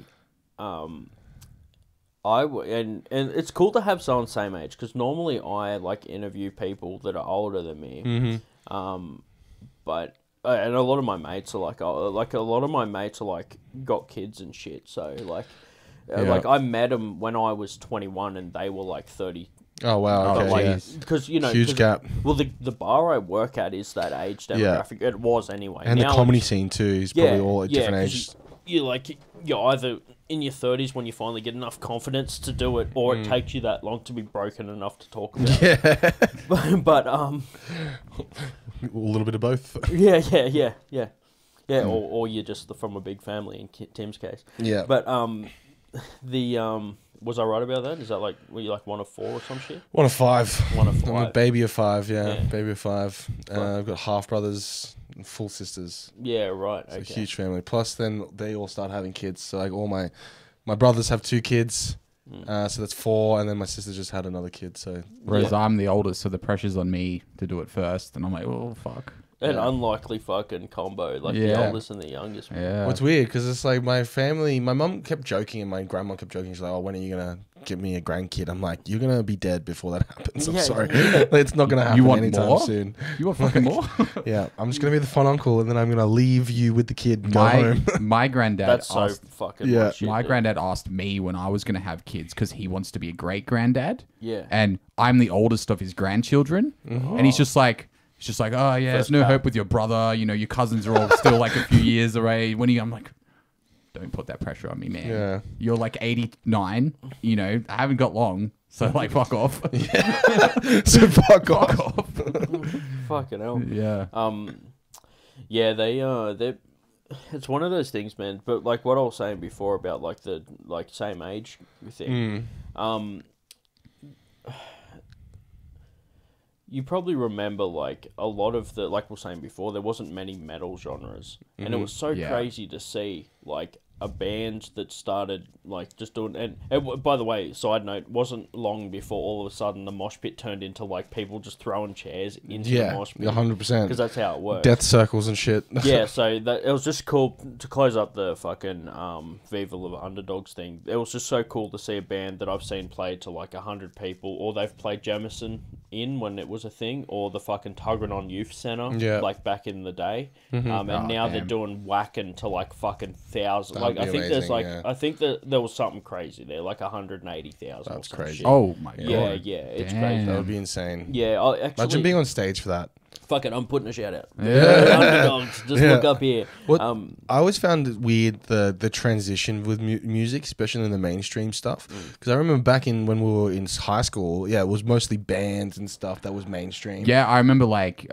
And it's cool to have someone same age, because normally I like interview people that are older than me. Mm-hmm. And a lot of my mates are like got kids and shit. So like I met them when I was 21 and they were like 30. Oh wow! Okay, because huge gap. Well, the bar I work at is that age demographic. Yeah. It was anyway, and now the comedy scene too is probably all at different ages. You're either in your 30s when you finally get enough confidence to do it, or it takes you that long to be broken enough to talk about it. But a little bit of both. Or you're just from a big family in Tim's case. Yeah. But was I right about that? Is that like, were you like 1 of 4 or some shit? 1 of 5. 1 of 5. I'm a baby of 5, baby of 5. I've got half brothers, full sisters. Yeah, right. It's a huge family. Plus, then they all start having kids. So like all my brothers have 2 kids. So that's 4, and then my sister just had another kid. So whereas I'm the oldest, so the pressure's on me to do it first, and I'm like, oh fuck. An unlikely fucking combo, like the oldest and the youngest. Yeah. What's weird because it's like my family, my mum kept joking and my grandma kept joking. She's like, "Oh, when are you gonna give me a grandkid?" I'm like, "You're gonna be dead before that happens." I'm sorry, it's not gonna happen anytime soon. You want fucking more? I'm just gonna be the fun uncle, and then I'm gonna leave you with the kid. And go home. My granddad. That's so fucking bullshit. My granddad asked me when I was gonna have kids because he wants to be a great granddad. Yeah. And I'm the oldest of his grandchildren, and he's just like. It's just like, oh, yeah, there's no hope with your brother. You know, your cousins are all still like a few years away. I'm like, don't put that pressure on me, man. Yeah. You're like 89. You know, I haven't got long. So, like, fuck off. So, fuck off. Fucking hell. Yeah. It's one of those things, man. But, like, what I was saying before about, like, the, like, same age thing. You probably remember, like, a lot of the... Like we were saying before, there wasn't many metal genres. Mm-hmm. And it was so crazy to see, like, a band that started, like, just doing... And by the way, side note, wasn't long before all of a sudden the mosh pit turned into, like, people just throwing chairs into the mosh pit. Yeah, 100%. Because that's how it works. Death circles and shit. So it was just cool to close up the fucking Viva La Underdogs thing. It was just so cool to see a band that I've seen play to, like, 100 people, or they've played Jamison... in when it was a thing, or the fucking Tuggeranong Youth Centre, like back in the day, and now they're doing Wacken to like fucking 1,000. Like I think there's like I think that there was something crazy there, like 180,000. That's crazy. Shit. Oh my god. Yeah, it's crazy. That would be insane. Yeah, imagine being on stage for that. Fuck it, I'm putting a shout out. Yeah, Underdogs, just look up here. What, I always found it weird the transition with music, especially in the mainstream stuff. Because I remember back in when we were in high school, it was mostly bands and stuff that was mainstream. Yeah, I remember like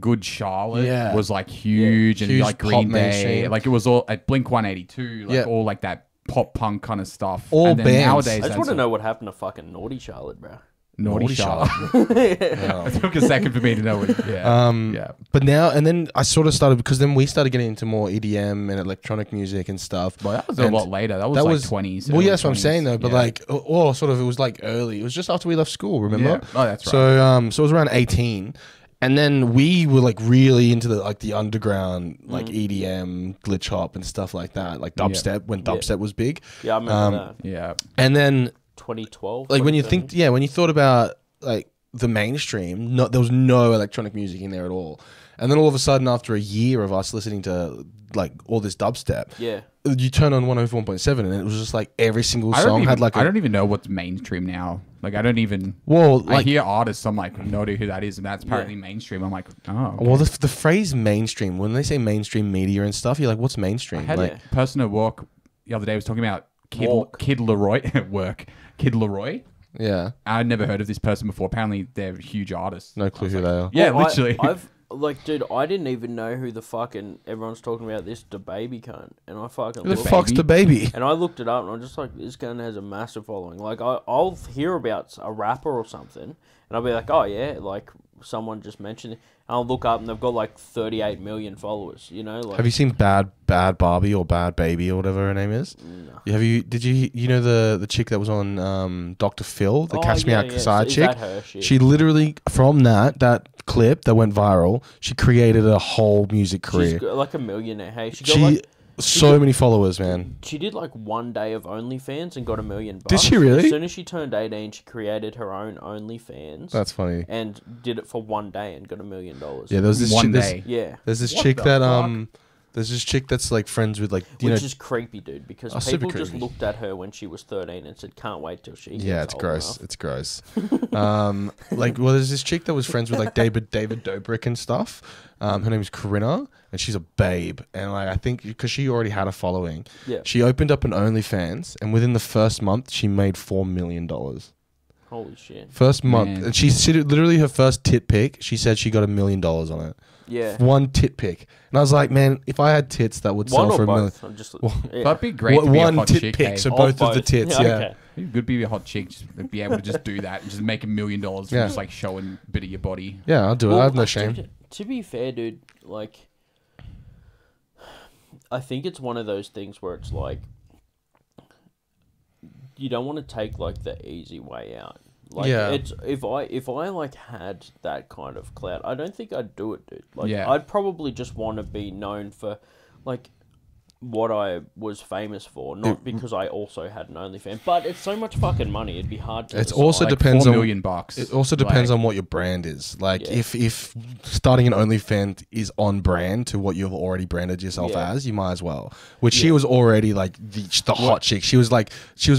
Good Charlotte was like huge, and huge like Green Day, like it was all at Blink 182, like all like that pop punk kind of stuff. All and then bands. Nowadays, I just want to know what happened to fucking Naughty Charlotte, bro. Naughty Charlotte. It took a second for me to know it. But now and then I sort of started, because then we started getting into more EDM and electronic music and stuff. Well, that was a lot later. That was like 20s. Well, yeah, that's what I'm saying though. But like, or sort of, it was like early. It was just after we left school. Remember? Oh, that's right. So it was around 18. And then we were like really into the like the underground, like EDM, glitch hop and stuff like that, like dubstep when dubstep was big. Yeah, I remember that. Yeah. And then 2012. Like when you think, yeah, when you thought about like the mainstream, there was no electronic music in there at all. And then all of a sudden, after a year of us listening to like all this dubstep, you turn on 104.7 and it was just like every single song had like. I don't even know what's mainstream now. Like I don't even. Well, like, I hear artists, I'm like, no idea who that is, and that's apparently mainstream. I'm like, oh. Okay. Well, the phrase mainstream, when they say mainstream media and stuff, you're like, what's mainstream? I had like a person at work the other day was talking about Kid Leroy at work. Kid Leroy. Yeah. I'd never heard of this person before. Apparently, they're huge artists. No clue who they are. Yeah, well, literally. I've like, dude, I didn't even know who the fucking everyone's talking about this DaBaby cunt, and I fucking the fuck's DaBaby, and I looked it up, and I'm just like, this cunt has a massive following. Like, I'll hear about a rapper or something, and I'll be like, oh yeah, like someone just mentioned it, and I'll look up, and they've got like 38 million followers. You know, like, have you seen Bad Barbie or Bad Baby or whatever her name is? No. Have you? Did you? You know the chick that was on Dr. Phil, the Catch Me Outside chick. Is that her shit? She literally from that clip that went viral, she created a whole music career. She's got like a millionaire. Hey, she got many followers, man. She did like one day of OnlyFans and got $1 million. Did she really? As soon as she turned 18, she created her own OnlyFans. That's funny. And did it for one day and got $1 million. Yeah, there was this one day. Yeah, there's this chick that there's this chick that's like friends with like, you know, which is creepy, dude, because people just looked at her when she was 13 and said, "Can't wait till she." Yeah, it's gross. It's gross. Like, well, there's this chick that was friends with like David Dobrik and stuff. Her name is Corinna, and she's a babe. And like, I think because she already had a following, yeah, she opened up an OnlyFans, and within the first month, she made $4 million. Holy shit! First month, and she literally her first tit pic, she said she got $1 million on it. Yeah, one tit pic, and I was like, man, if I had tits, that would sell for $1 million. That'd be great. One tit pic, so both of the tits. Yeah, okay. You could be a hot chick, just be able to just do that, and just make $1 million from just like showing a bit of your body. Yeah, I'll do it. I have no shame. Dude, to be fair, dude, like, I think it's one of those things where it's like, you don't want to take like the easy way out. Like, it's if I like had that kind of clout, I don't think I'd do it, dude. Like, I'd probably just want to be known for like what I was famous for, not because I also had an OnlyFans. But it's so much fucking money; it'd be hard to. It also depends on $4 million. It also depends on what your brand is. Like, if starting an OnlyFans is on brand to what you've already branded yourself as, you might as well. Which she was already like the hot chick. She was like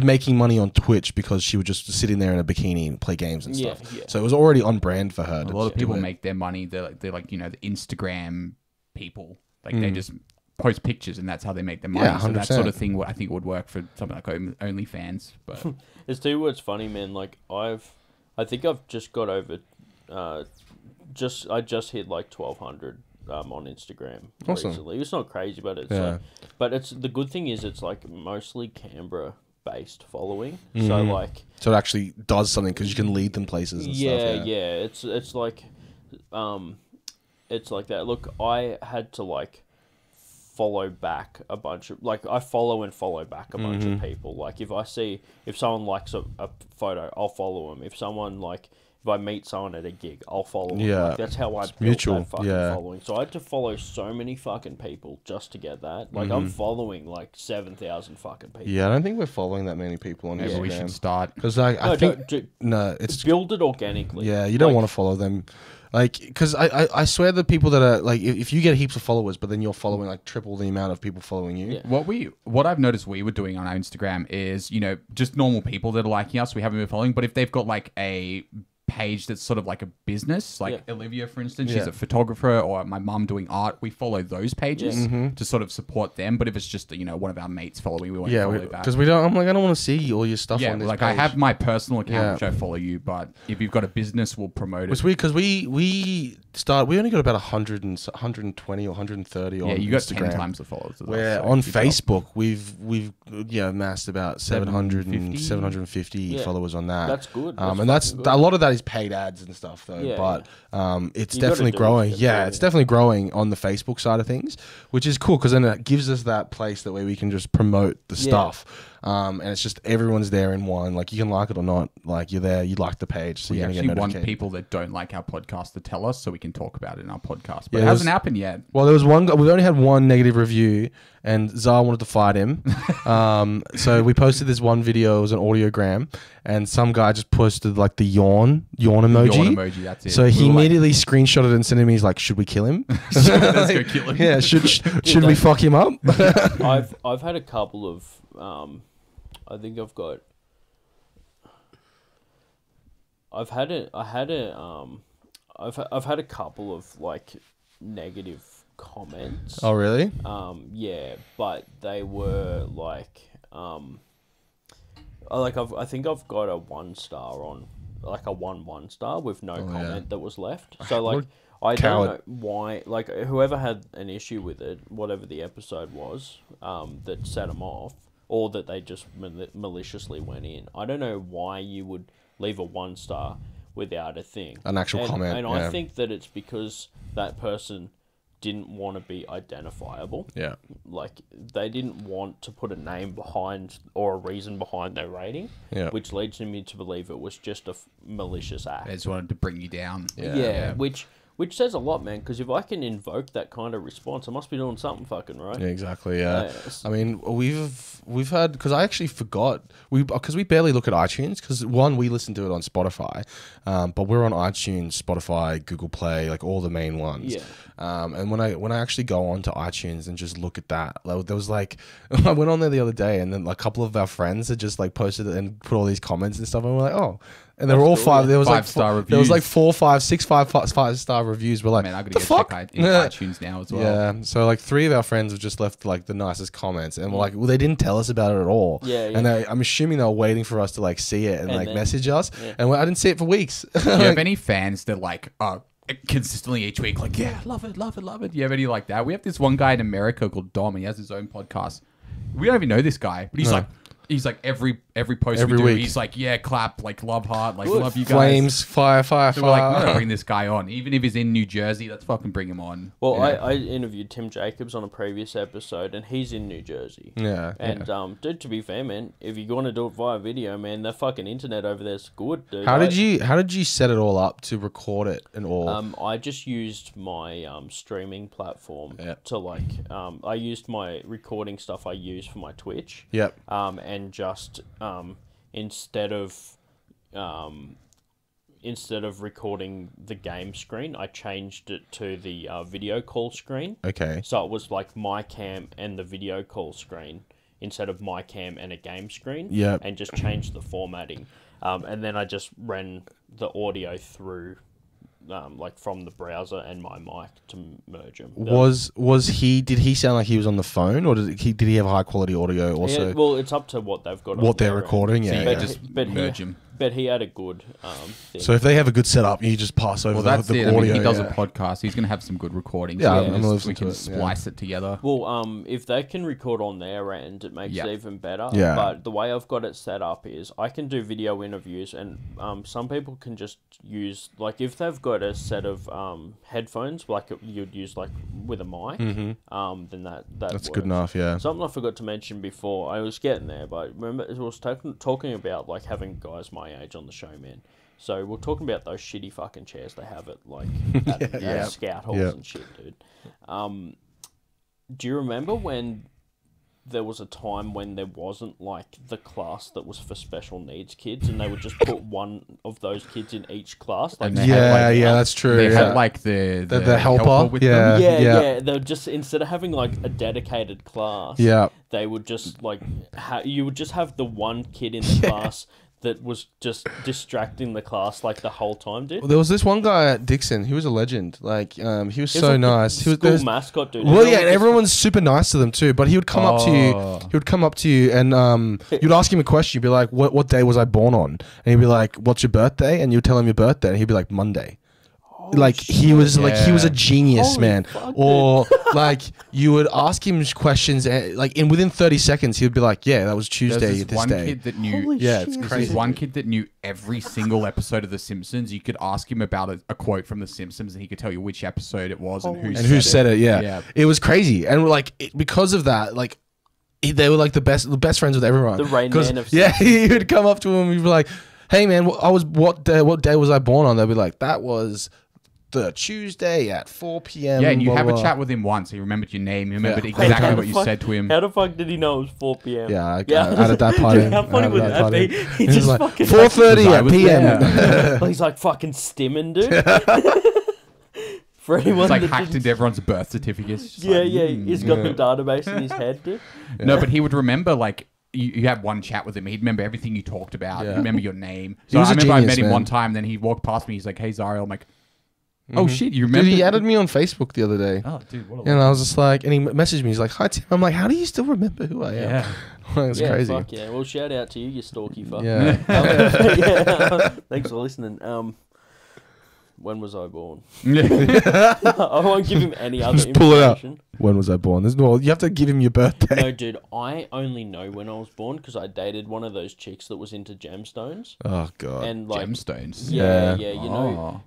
making money on Twitch because she would just sit in there in a bikini and play games and stuff. Yeah. So it was already on brand for her. A lot of people make their money. They're like you know, the Instagram people. Like they just post pictures, and that's how they make their money. Yeah, so that sort of thing, I think, would work for something like OnlyFans. But it's too what's funny, man. Like I think I've just got over, I just hit like 1,200 on Instagram recently. It's not crazy, but it's like, but it's the good thing is it's like mostly Canberra-based following. So like, so it actually does something because you can lead them places. And stuff, yeah. It's like that. Look, I had to like follow back a bunch of like I follow and follow back a bunch of people. Like if someone likes a photo, I'll follow them. If someone like if I meet someone at a gig, I'll follow them. Like, that's how I built that fucking following. So I had to follow so many fucking people just to get that. Like I'm following like 7,000 fucking people. Yeah, I don't think we're following that many people on Instagram. Maybe we should start because like I think it's build it organically. Yeah, you don't want to follow them. Like, because I swear the people that are, like, if you get heaps of followers, but then you're following, like, triple the amount of people following you. Yeah. What I've noticed we were doing on our Instagram is, you know, just normal people that are liking us, we haven't been following, but if they've got, like, a page that's sort of like a business, like Olivia, for instance, she's a photographer, or my mum doing art, we follow those pages to sort of support them. But if it's just, you know, one of our mates following, we won't follow back. Because we don't, I'm like, I don't want to see all your stuff on this like page. I have my personal account, which I follow you, but if you've got a business, we'll promote it. It's weird because we only got about 120 or 130 on Instagram. Yeah, you got Instagram. 10 times the followers. Where on Facebook, we've amassed about 700 and 750 followers on that. That's good. And that's good. A lot of that is paid ads and stuff though, but it's definitely growing. It's definitely growing on the Facebook side of things, which is cool because then it gives us that place that way we can just promote the stuff. And it's just everyone's there in one. Like, you can like it or not. Like, you're there, you like the page, so you're gonna get notified. We want people that don't like our podcast to tell us so we can talk about it in our podcast. But it hasn't happened yet. Well, there was one. We've only had one negative review, and Zar wanted to fight him. So we posted this one video. It was an audiogram, and some guy just posted like the yawn emoji. Yawn emoji. That's it. So he immediately screenshotted and sent him. He's like, "Should we kill him? Let's go kill him." Yeah. Should we fuck him up? I've had a couple of. I think I've had a couple of like negative comments. Oh really? Yeah, but they were like I think I've got a 1 star on like a 1 1 star with no comment that was left. So like I don't know why, like whoever had an issue with it, whatever the episode was, that set them off. Or that they just maliciously went in. I don't know why you would leave a 1 star without a thing. An actual comment. And I think that it's because that person didn't want to be identifiable. Yeah. Like, they didn't want to put a name behind or a reason behind their rating. Yeah. Which leads me to believe it was just a malicious act. They just wanted to bring you down. Yeah. Yeah. Which says a lot, man, because if I can invoke that kind of response, I must be doing something fucking right. Yeah, exactly, yeah. I mean, we've had... Because I actually forgot... Because we barely look at iTunes, because, one, we listen to it on Spotify, but we're on iTunes, Spotify, Google Play, like all the main ones. Yeah. And when I actually go on to iTunes and just look at that, there was like... I went on there the other day, and then a couple of our friends had just like posted it and put all these comments and stuff, and we're like, oh... And they were all five. There was like 4, 5, 6, 5 star reviews. We're like, man, I'm gonna check iTunes now as well. Yeah. So like 3 of our friends have just left like the nicest comments, and we're like, well, they didn't tell us about it at all. Yeah. Yeah. And I'm assuming they were waiting for us to like see it and like then, message us. Yeah. And I didn't see it for weeks. Do you have any fans that like are consistently each week like, yeah, love it, love it, love it? Do you have any like that? We have this one guy in America called Dom. He has his own podcast. We don't even know this guy, but he's like. He's like every post every we do, week. He's like, yeah, clap, like love heart, like love you guys. Flames, fire, fire, so fire. We're like, no, bring this guy on. Even if he's in New Jersey, let's fucking bring him on. Well, yeah. I interviewed Tim Jacobs on a previous episode, and he's in New Jersey. Yeah. And dude, to be fair, man, if you're gonna do it via video, man, the fucking internet over there's good, dude. How did you set it all up to record it and all? I just used my streaming platform to like I used my recording stuff I use for my Twitch. Yep. And just instead of recording the game screen, I changed it to the video call screen. Okay. So it was like my cam and the video call screen instead of my cam and a game screen. Yeah. And just changed the formatting. And then I just ran the audio through, like from the browser and my mic to merge them. Did he sound like he was on the phone, or did he have high quality audio also? Yeah, well, it's up to what they've got. What they're recording, yeah. So but merge him. But he had a good thing. So if they have a good setup, you just pass over the audio. I mean, he does a podcast. He's going to have some good recordings. Yeah, we can splice it together. Well, if they can record on their end, it makes it even better. Yeah. But the way I've got it set up is I can do video interviews, and some people can just use, like, if they've got a set of headphones, like you'd use, like, with a mic, then that's good enough, yeah. Something I forgot to mention before, I was getting there, but remember, I was talking about, like, having guys my age on the show, man. So we're talking about those shitty fucking chairs they have at like scout halls and shit, dude. Do you remember when there was a time when there wasn't like the class that was for special needs kids, and they would just put one of those kids in each class? Like that's true. They had like the helper with them. Yeah. They're just, instead of having like a dedicated class, they would just like you would just have the one kid in the class that was just distracting the class like the whole time, dude. Well, there was this one guy at Dixon. He was a legend. Like, he was so nice. He was the mascot, dude. Well, yeah, and everyone's super nice to them too. But he would come up to you. He would come up to you, and you'd ask him a question. You'd be like, "What day was I born on?" And he'd be like, "What's your birthday?" And you would tell him your birthday, and he'd be like, "Monday." Like he was a genius. Holy man, fuck, or like you would ask him questions, and like within 30 seconds he'd be like, yeah, that was Tuesday. Kid that knew, it's crazy. One kid that knew every single episode of The Simpsons. You could ask him about a quote from The Simpsons, and he could tell you which episode it was and who said it. It was crazy, and because of that, like they were like the best friends with everyone. The right man of yeah, he would come up to him. He'd be like, "Hey man, what day was I born on?" They'd be like, "That was the Tuesday at 4 p.m. Yeah, and you have a chat with him once. He remembered your name. He remembered exactly what you said to him. How the fuck did he know it was 4 p.m.? Yeah, I did that part. Dude, how funny would that be? He just like, fucking 4:30 p.m. Yeah. He's like fucking stimming, dude. For anyone it's like hacked into everyone's birth certificates. Yeah, like, yeah. He's got the database in his head, dude. Yeah. No, but he would remember, like, you had one chat with him. He'd remember everything you talked about. Yeah. He'd remember your name. So I remember I met him one time, then he walked past me. He's like, "Hey, Zari." I'm like, "Oh, shit, you remember?" Dude, he added me on Facebook the other day. Oh, dude, what a And I was just like, and he messaged me. He's like, "Hi, Tim." I'm like, "How do you still remember who I am?" Yeah. That's crazy. Fuck yeah. Well, shout out to you, you stalky fuck. Yeah. Thanks for listening. When was I born? I won't give him any other information. Just pull it out. When was I born? There's no. You have to give him your birthday. No, dude. I only know when I was born because I dated one of those chicks that was into gemstones. Oh god. And like, gemstones. Yeah, yeah.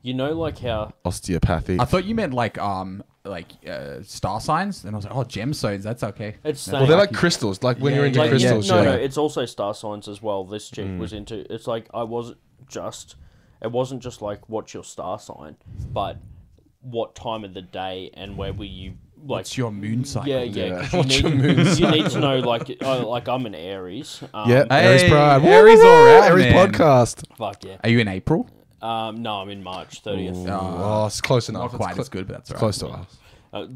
You know, like how osteopathy. I thought you meant like star signs, and I was like, "Oh, gemstones. That's okay." It's well, they're like crystals. Like when you're into like, crystals. Yeah. No, it's also star signs as well. This chick was into. It's like I wasn't just. It wasn't just like what's your star sign, but what time of the day and where were you? Like, what's your moon sign? Yeah, yeah. You need to know, like I'm an Aries. Yeah, Aries pride. Aries all right. Aries podcast. Fuck yeah. Are you in April? No, I'm in March 30th. Oh, it's close enough. Not quite as good, but that's right. Close to us.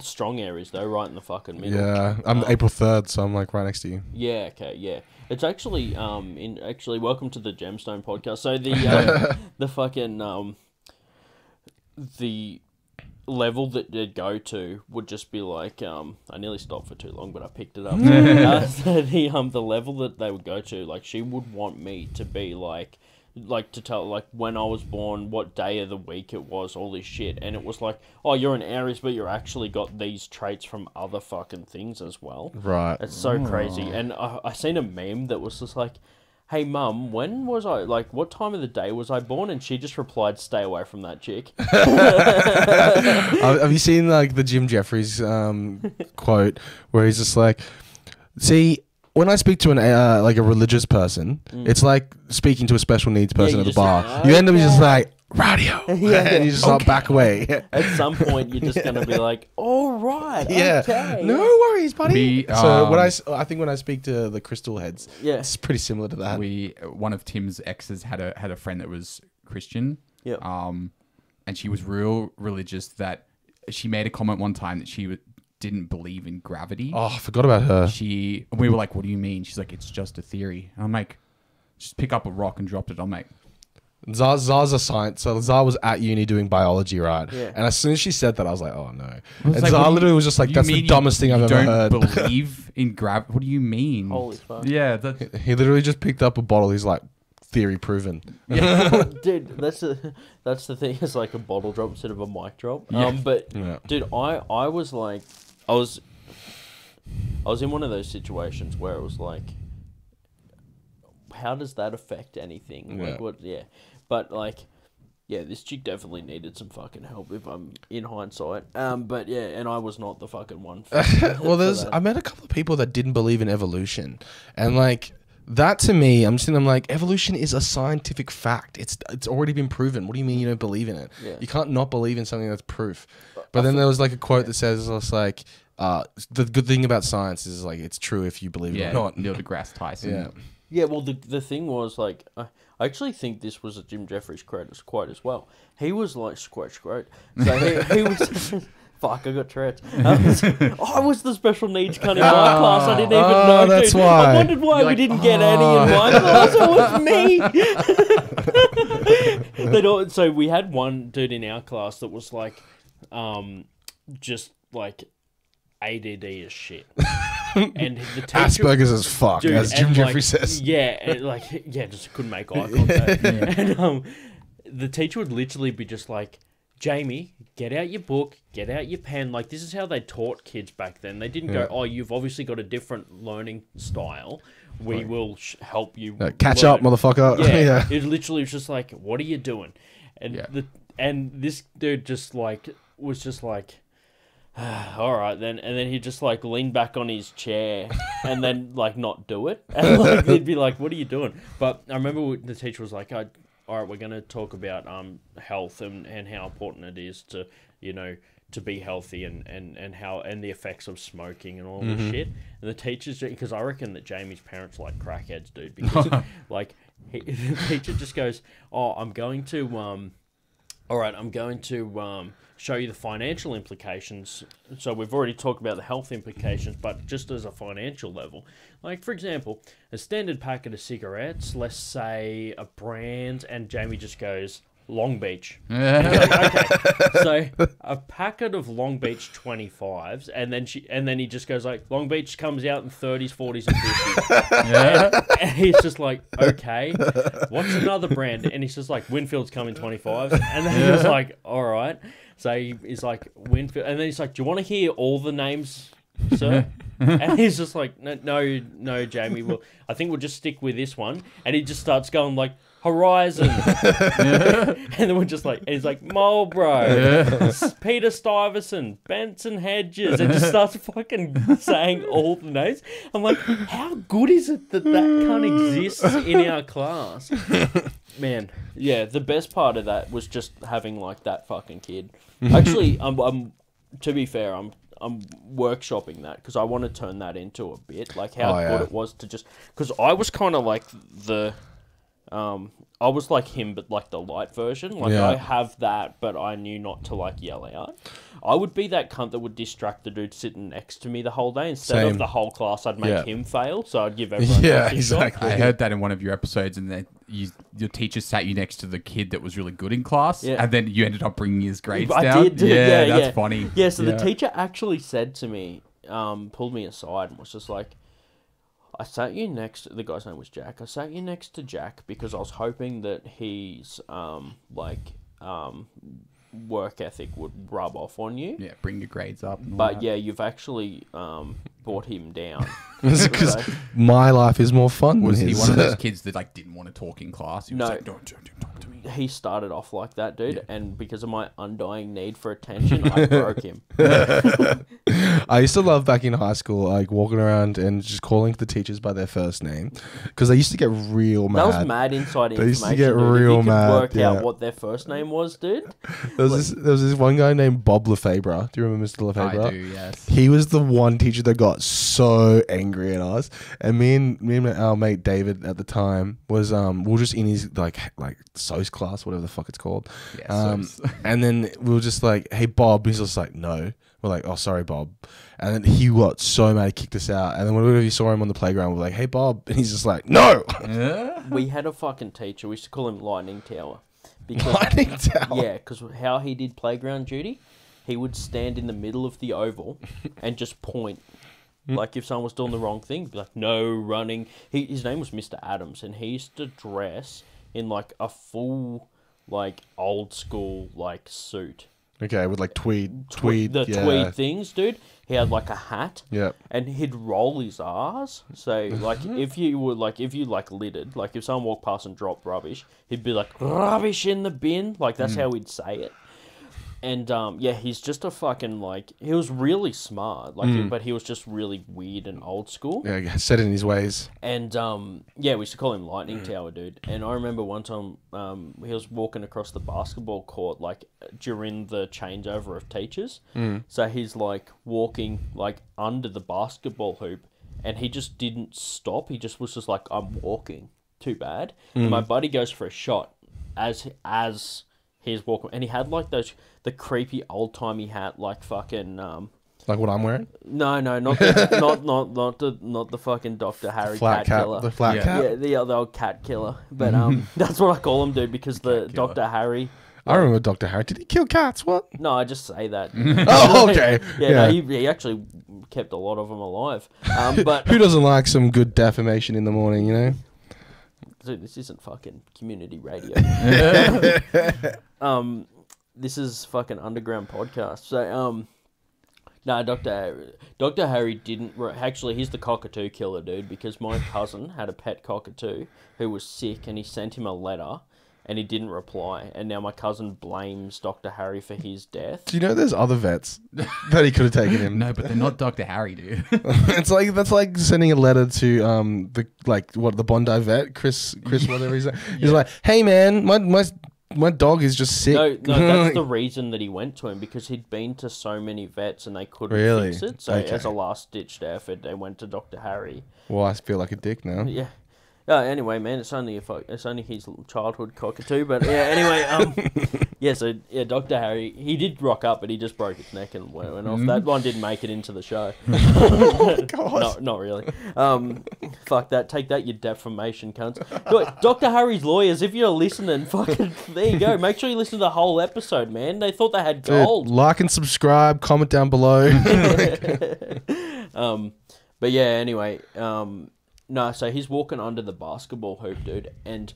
Strong Aries though, right in the fucking middle. Yeah, I'm April 3rd, so I'm like right next to you. Yeah, okay, yeah. It's actually welcome to the Gemstone podcast. So the the fucking the level that they'd go to would just be like I nearly stopped for too long, but I picked it up. So the level that they would go to, like she would want me to be like to tell like when I was born, what day of the week it was, all this shit. And it was like, "Oh, you're an Aries, but you're actually got these traits from other fucking things as well." Right. It's so crazy. And I seen a meme that was just like, "Hey mum, when was I like what time of the day was I born?" And she just replied, "Stay away from that chick." Have you seen like the Jim Jeffries quote where he's just like, "See, when I speak to an like a religious person, it's like speaking to a special needs person at the bar. Like, you end up just like radio, and you just like back away." At some point, you're just gonna be like, "All right, okay. No worries, buddy." So what I think when I speak to the crystal heads, it's pretty similar to that. One of Tim's exes had a friend that was Christian, and she was real religious. That she made a comment one time that she didn't believe in gravity. Oh, I forgot about her. We were like, "What do you mean?" She's like, "It's just a theory." And I'm like, "Just pick up a rock and dropped it." I'm like, Zar's a science. So Zar was at uni doing biology, right? Yeah. And as soon as she said that, I was like, "Oh no!" And like, Zar literally was just like, "That's the dumbest thing I've ever heard." Don't believe in gravity? What do you mean? Holy fuck! Yeah, he literally just picked up a bottle. He's like, "Theory proven." Yeah. Dude, that's the thing. It's like a bottle drop instead of a mic drop. Dude, I was like. I was in one of those situations where it was like, how does that affect anything? Yeah. Like what? Yeah, but like, yeah, this chick definitely needed some fucking help. If I'm in hindsight, but yeah, and I was not the fucking one. Well, I met a couple of people that didn't believe in evolution, and like. That to me, I'm like, evolution is a scientific fact. It's already been proven. What do you mean you don't believe in it? Yeah. You can't not believe in something that's proof. But then there was like a quote that says, it's like, the good thing about science is like, it's true if you believe it or not. Neil deGrasse Tyson. Yeah. Yeah, well, the thing was, like, I actually think this was a Jim Jeffries quote as well. He was like, "Squirt, squirt." So he was... Fuck, I got Tourette's. I was the special needs cunt in my class. I didn't even know. That's why. I wondered why we didn't get any in my class. It was me. So we had one dude in our class that was like, just like ADD as shit. And the teacher, Asperger's as fuck, dude, as Jim Jeffries says. Yeah, just couldn't make eye contact. And the teacher would literally be just like, "Jamie, get out your book, get out your pen." Like, this is how they taught kids back then. They didn't go, "Oh, you've obviously got a different learning style. We will help you. Catch up, motherfucker." Yeah, it literally was just like, "What are you doing?" And this dude just like, was just like, all right then. And then he'd just like lean back on his chair and then like not do it. And like, they'd be like, what are you doing? But I remember the teacher was like, all right, we're going to talk about health and how important it is to, you know, to be healthy and how, and the effects of smoking and all this shit. And the teachers, because I reckon that Jamie's parents are like crackheads, dude, because like the teacher just goes, oh, I'm going to, all right, I'm going to show you the financial implications. So we've already talked about the health implications, but just as a financial level. Like, for example, a standard packet of cigarettes, let's say a brand, and Jamie just goes, Long Beach. Like, okay, so a packet of Long Beach 25s, and then he just goes like, Long Beach comes out in 30s, 40s, and 50s. And he's just like, okay, what's another brand? And he's just like, Winfield's coming 25s, and then he's like, all right. So he's like, Winfield, and then he's like, do you want to hear all the names, sir? And he's just like, no, Jamie. Well, I think we'll just stick with this one. And he just starts going like, Horizon. And then we're just like, he's like, Marlboro, Peter Stuyvesant, Benson Hedges, and just starts fucking saying all the names. I'm like, how good is it that can't exist in our class? Man, yeah, the best part of that was just having like that fucking kid. Actually, I'm to be fair, I'm workshopping that because I want to turn that into a bit, like how good it was to just, because I was kind of like the. I was like him, but like the light version. Like I have that, but I knew not to like yell out. I would be that cunt that would distract the dude sitting next to me the whole day. Instead of the whole class, I'd make him fail. So I'd give everyone. Yeah, exactly. I heard that in one of your episodes, and then your teacher sat you next to the kid that was really good in class, and then you ended up bringing his grades down. I did. That's funny. Yeah. So the teacher actually said to me, pulled me aside and was just like, I sat you next to, the guy's name was Jack. I sat you next to Jack because I was hoping that his work ethic would rub off on you. Yeah, bring your grades up. But yeah, you've actually brought him down. Because my life is more fun. Was he one of those kids that like didn't want to talk in class? He was like, don't talk to me. He started off like that, dude, and because of my undying need for attention, I broke him. I used to love back in high school, like walking around and just calling the teachers by their first name, because they used to get real mad. That was mad inside information. They used to get real mad. You could work out what their first name was, dude. There was this one guy named Bob Lefebvre. Do you remember Mr. Lefebvre? I do, yes. He was the one teacher that got so angry at us, and me and our mate David at the time was we were just in his like so class, whatever the fuck it's called. Yeah, and then we were just like, hey, Bob. He's just like, no. We're like, oh, sorry, Bob. And then he got so mad, he kicked us out. And then whenever we saw him on the playground, we're like, hey, Bob. And he's just like, no. We had a fucking teacher. We used to call him Lightning Tower. Because, Lightning Tower? Yeah, because how he did playground duty, he would stand in the middle of the oval and just point. Like, if someone was doing the wrong thing, be like, no running. His name was Mr. Adams, and he used to dress in like a full, like old school, like suit. Okay, with like tweed things, dude. He had like a hat. Yeah. And he'd roll his R's. So like, if you littered, like if someone walked past and dropped rubbish, he'd be like, rubbish in the bin. Like that's how he'd say it. And yeah, he's just a fucking like, he was really smart, like, but he was just really weird and old school. Yeah, set in his ways. And yeah, we used to call him Lightning Tower, dude. And I remember one time he was walking across the basketball court, like during the changeover of teachers. So he's like walking like under the basketball hoop, and he just didn't stop. He just was just like, I'm walking. Too bad. And my buddy goes for a shot as he's walking, and he had like the creepy old timey hat, like fucking like what I'm wearing. No, not the fucking Dr. Harry Cat Killer. The flat cap. Yeah, the old cat killer. But that's what I call him, dude, because the Dr. Harry. I remember Dr. Harry. Did he kill cats? What? No, I just say that. Oh, okay. Yeah. No, he actually kept a lot of them alive. But who doesn't like some good defamation in the morning, you know? Dude, this isn't fucking community radio. This is fucking underground podcast. So, no, Dr. Harry didn't. Actually, he's the cockatoo killer, dude, because my cousin had a pet cockatoo who was sick, and he sent him a letter and he didn't reply. And now my cousin blames Dr. Harry for his death. Do you know there's other vets that he could have taken him? No, but they're not Dr. Harry, dude. It's like, that's like sending a letter to the Bondi vet, Chris whatever he's like. He's like, hey man, my dog is just sick. No, that's the reason that he went to him, because he'd been to so many vets and they couldn't fix it. So as a last-ditched effort, they went to Dr. Harry. Well, I feel like a dick now. Yeah. Anyway, man, it's only his childhood cockatoo. But yeah, anyway, so yeah, Dr. Harry, he did rock up, but he just broke his neck and went off. That one didn't make it into the show. Oh, God. No, not really. Fuck that. Take that, you defamation cunts. Dr. Harry's lawyers, if you're listening, fucking there you go. Make sure you listen to the whole episode, man. They thought they had gold. Dude, like and subscribe. Comment down below. But yeah, anyway, no, so he's walking under the basketball hoop, dude, and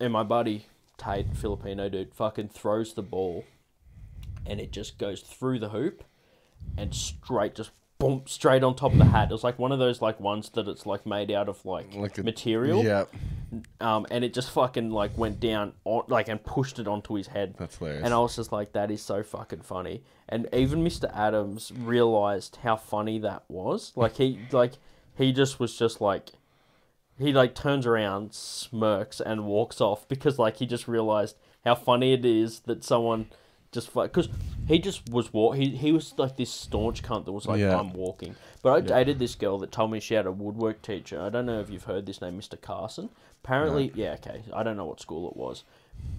my buddy Tate, Filipino dude, fucking throws the ball, and it just goes through the hoop, and straight on top of the hat. It was like one of those like ones that it's like made out of like material. Yeah. And it just fucking like went down on, like, and pushed it onto his head. That's hilarious. And I was just like, that is so fucking funny. And even Mr. Adams realized how funny that was. Like he just was just like, he like turns around, smirks, and walks off because like he just realized how funny it is that someone just like, because he just was he was like this staunch cunt that was like, I'm walking. But I dated this girl that told me she had a woodwork teacher. I don't know if you've heard this name, Mr. Carson. Apparently, I don't know what school it was.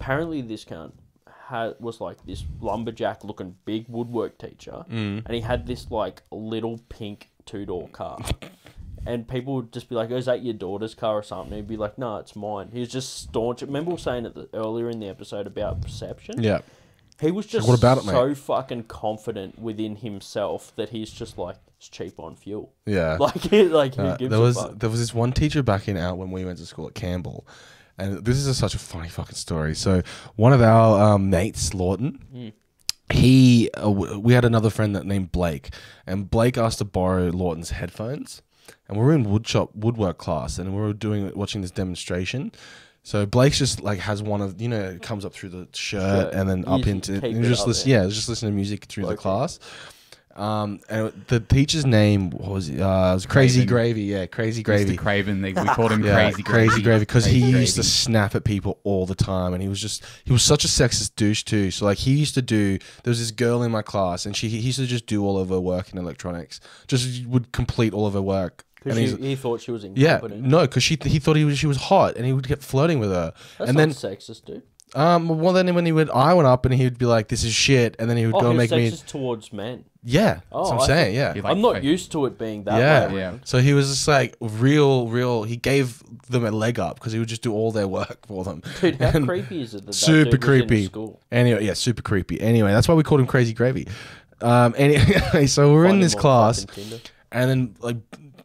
Apparently, this cunt was like this lumberjack looking big woodwork teacher, and he had this like little pink two-door car. And people would just be like, oh, is that your daughter's car or something? He'd be like, no, it's mine. He was just staunch. Remember we were saying earlier in the episode about perception? Yeah. He was just so fucking confident within himself that he's just like, it's cheap on fuel. Yeah. Like who gives a fuck? There was this one teacher back in when we went to school at Campbell. And this is such a funny fucking story. So one of our mates, Lawton, we had another friend that named Blake. And Blake asked to borrow Lawton's headphones. And we were in woodwork class, and we were watching this demonstration. So Blake's just like has one of, you know, it comes up through the shirt and then up into it, and just listening to music through the class. And the teacher's name was Crazy Gravy. Yeah, Crazy Gravy. Mr. Craven. We called him Crazy Gravy because he used to snap at people all the time, and he was such a sexist douche too. So like there was this girl in my class, and he used to just do all of her work in electronics. Just would complete all of her work. Because he thought she was incompetent. Yeah, no, because he thought she was hot, and he would get flirting with her. That's not sexist, dude. Well, then when I went up and he would be like, this is shit. And then he would go and make me towards men. Yeah. Oh, that's what I'm saying. Yeah. Like, I'm not used to it being that way. Yeah. So he was just like real. He gave them a leg up because he would just do all their work for them. Dude, how creepy is it? That super dude creepy. Was in school? Anyway, yeah, super creepy. Anyway, that's why we called him Crazy Gravy. Anyway, so we're in this class, and then like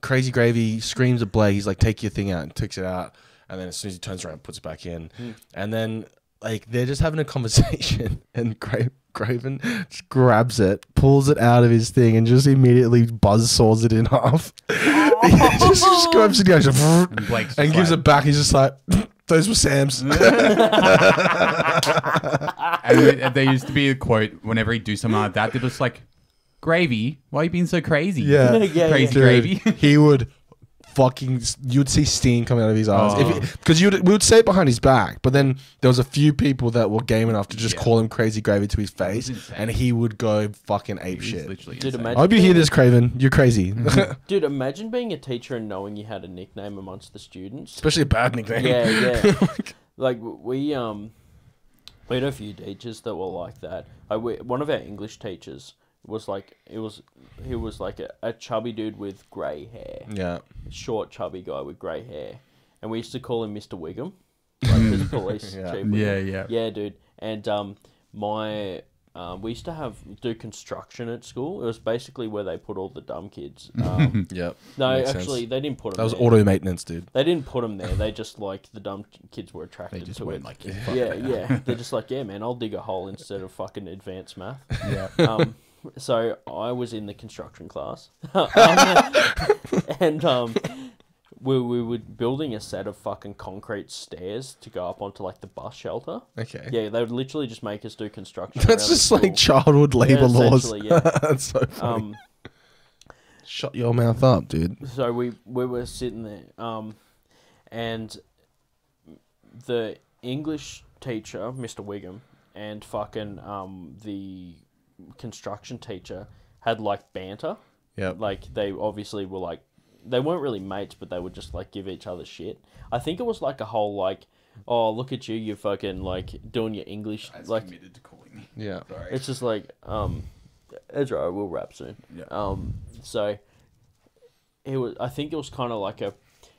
Crazy Gravy screams at Blake. He's like, take your thing out, and takes it out. And then as soon as he turns around, puts it back in. And then like they're just having a conversation, and Craven just grabs it, pulls it out of his thing, and just immediately buzzsaws it in half. Just grabs it and gives it back. He's just like, those were Sam's. And there used to be a quote whenever he'd do something like that. They're just like, Gravy, why are you being so crazy? Yeah, Crazy Gravy. He would fucking, you'd see steam coming out of his eyes because we would say it behind his back, but then there was a few people that were game enough to just call him Crazy Gravy to his face, and he would go fucking ape shit. Dude, I hope you hear this, Craven. You're crazy. Dude, imagine being a teacher and knowing you had a nickname amongst the students, especially a bad nickname. Yeah. Like we had a few teachers that were like that. One of our English teachers was like, he was like a chubby dude with grey hair. Yeah. Short, chubby guy with grey hair. And we used to call him Mr. Wiggum. Like his police chief. Yeah, dude. And we used to do construction at school. It was basically where they put all the dumb kids. No, they didn't put them there. That was auto maintenance, dude. They didn't put them there. They just, like, the dumb kids were attracted to it. They just went like, yeah. They're just like, yeah, man, I'll dig a hole instead of fucking advanced math. Yeah. So I was in the construction class, and We were building a set of fucking concrete stairs to go up onto, like, the bus shelter. Okay. Yeah, they would literally just make us do construction. That's just like childhood labor laws. Yeah. That's so funny. Shut your mouth up, dude. So we were sitting there, and the English teacher, Mr. Wiggum, and fucking the construction teacher had, like, banter. Yeah. Like, they obviously were, like, they weren't really mates, but they would just, like, give each other shit. I think it was, like, a whole, like, oh, look at you, you're fucking, like, doing your English. That's like committed to calling me. Yeah. Sorry. It's just like, it's right, we'll wrap soon. Yeah. So, it was, I think it was kind of like a,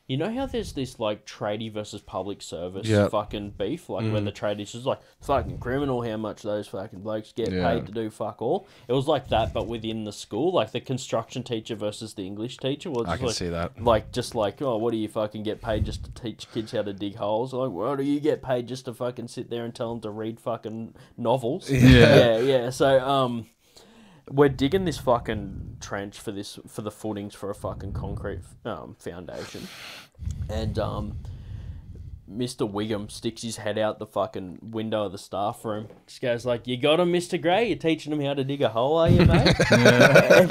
you know how there's this, like, tradie versus public service fucking beef? Like, when the tradie's just like, fucking criminal how much those fucking blokes get paid to do fuck all. It was like that, but within the school. Like, the construction teacher versus the English teacher. Well, I can see that. Like, just like, oh, what do you fucking get paid just to teach kids how to dig holes? Like, what do you get paid just to fucking sit there and tell them to read fucking novels? Yeah. Yeah. So, we're digging this fucking trench for this, for the footings for a fucking concrete foundation, and Mr. Wiggum sticks his head out the fucking window of the staff room. Just goes like, "You got him, Mr. Gray. You're teaching him how to dig a hole, are you, mate?" And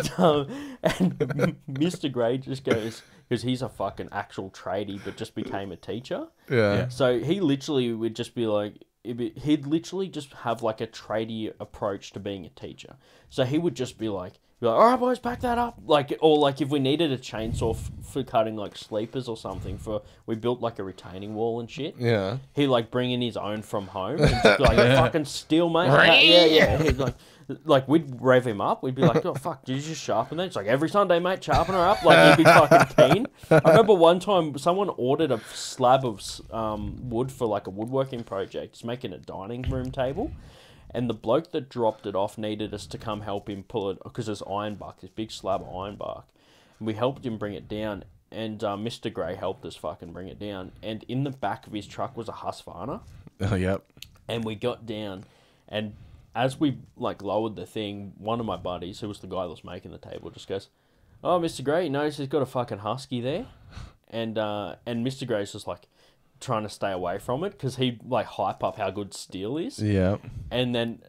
Mr. Gray just goes, because he's a fucking actual tradie, but just became a teacher. Yeah. So he literally would just be like, he'd literally just have, like, a tradie approach to being a teacher. So he would just be like, all right, boys, pack that up. Like, or, like, if we needed a chainsaw for cutting, like, sleepers or something, we built, like, a retaining wall and shit. Yeah. He'd, like, bring in his own from home. And just be like, fucking steal, mate. Yeah. He'd, like, we'd rev him up. We'd be like, oh, fuck, did you just sharpen that? It's like, every Sunday, mate, sharpen her up. Like, he'd be fucking keen. I remember one time someone ordered a slab of wood for, like, a woodworking project. It's making a dining room table. And the bloke that dropped it off needed us to come help him pull it, because it's ironbark, this big slab of ironbark. And we helped him bring it down, and Mr. Gray helped us fucking bring it down. And in the back of his truck was a Husqvarna. Oh, yep. And we got down, and as we, like, lowered the thing, one of my buddies, who was the guy that was making the table, just goes, "Oh, Mr. Gray, you notice he's got a fucking husky there?" And Mr. Gray's just like, trying to stay away from it, because he'd, like, hype up how good steel is. Yeah. And then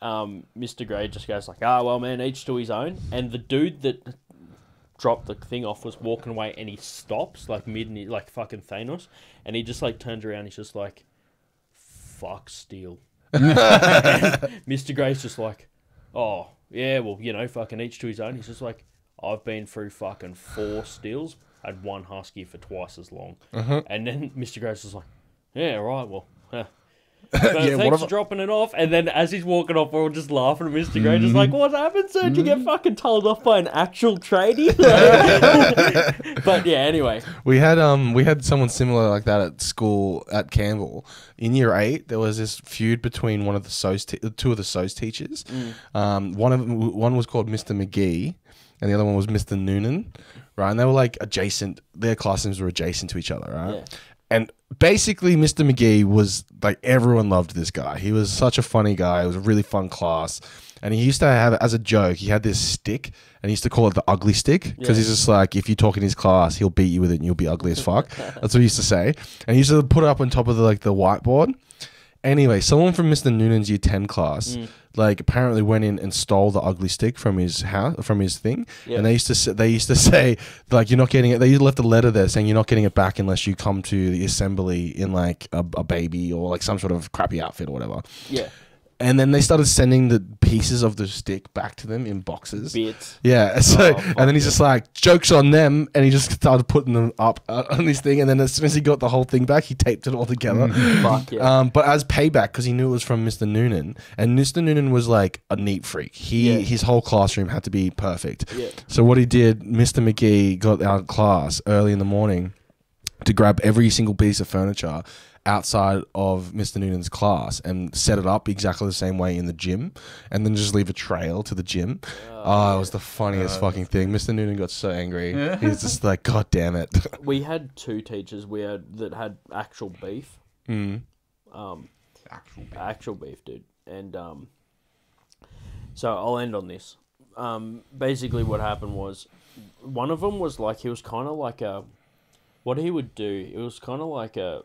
Mr. Gray just goes like, "Oh, well, man, each to his own." And the dude that dropped the thing off was walking away, and he stops, like, mid, and he, like, fucking Thanos, and he just, like, turns around, and he's just like, "Fuck steel." Mr. Gray's just like, "Oh, yeah, well, you know, fucking each to his own." He's just like, "I've been through fucking 4 steels. I had one husky for twice as long." And then Mr. Grace was like, "Yeah, right, well, thanks for dropping it off." And then as he's walking off, we're all just laughing at Mr. Gray, just like, "What happened, sir? Did you get fucking told off by an actual tradie?" But yeah, anyway, we had someone similar like that at school at Campbell in year 8. There was this feud between one of the two of the SOS teachers. One was called Mr. McGee, and the other one was Mr. Noonan, right? And they were, like, adjacent. Their classrooms were adjacent to each other, right? Yeah. And basically, Mr. McGee was, like, everyone loved this guy. He was such a funny guy. It was a really fun class. And he used to have, as a joke, he had this stick, and he used to call it the ugly stick, because he's just like, if you talk in his class, he'll beat you with it and you'll be ugly as fuck. That's what he used to say. And he used to put it up on top of the, like, the whiteboard. Anyway, someone from Mr. Noonan's year 10 class, like, apparently went in and stole the ugly stick from his house, from his thing. And they used to say, like, "You're not getting it." They left a letter there saying, "You're not getting it back unless you come to the assembly in, like, a baby or, like, some sort of crappy outfit or whatever." Yeah. And then they started sending the pieces of the stick back to them in boxes. Bits. Yeah. So, and then he's just like, "Joke's on them." And he just started putting them up on this thing. And then as soon as he got the whole thing back, he taped it all together. But as payback, because he knew it was from Mr. Noonan. And Mr. Noonan was, like, a neat freak. His whole classroom had to be perfect. Yeah. So what he did, Mr. McGee got out of class early in the morning to grab every single piece of furniture outside of Mr. Noonan's class and set it up exactly the same way in the gym, and then just leave a trail to the gym. It was the funniest fucking thing. Mr. Noonan got so angry. He's just like, "God damn it." We had 2 teachers that had actual beef. Actual beef, dude. And so I'll end on this. Basically what happened was, one of them was like, he was kind of like a what he would do, it was kind of like a,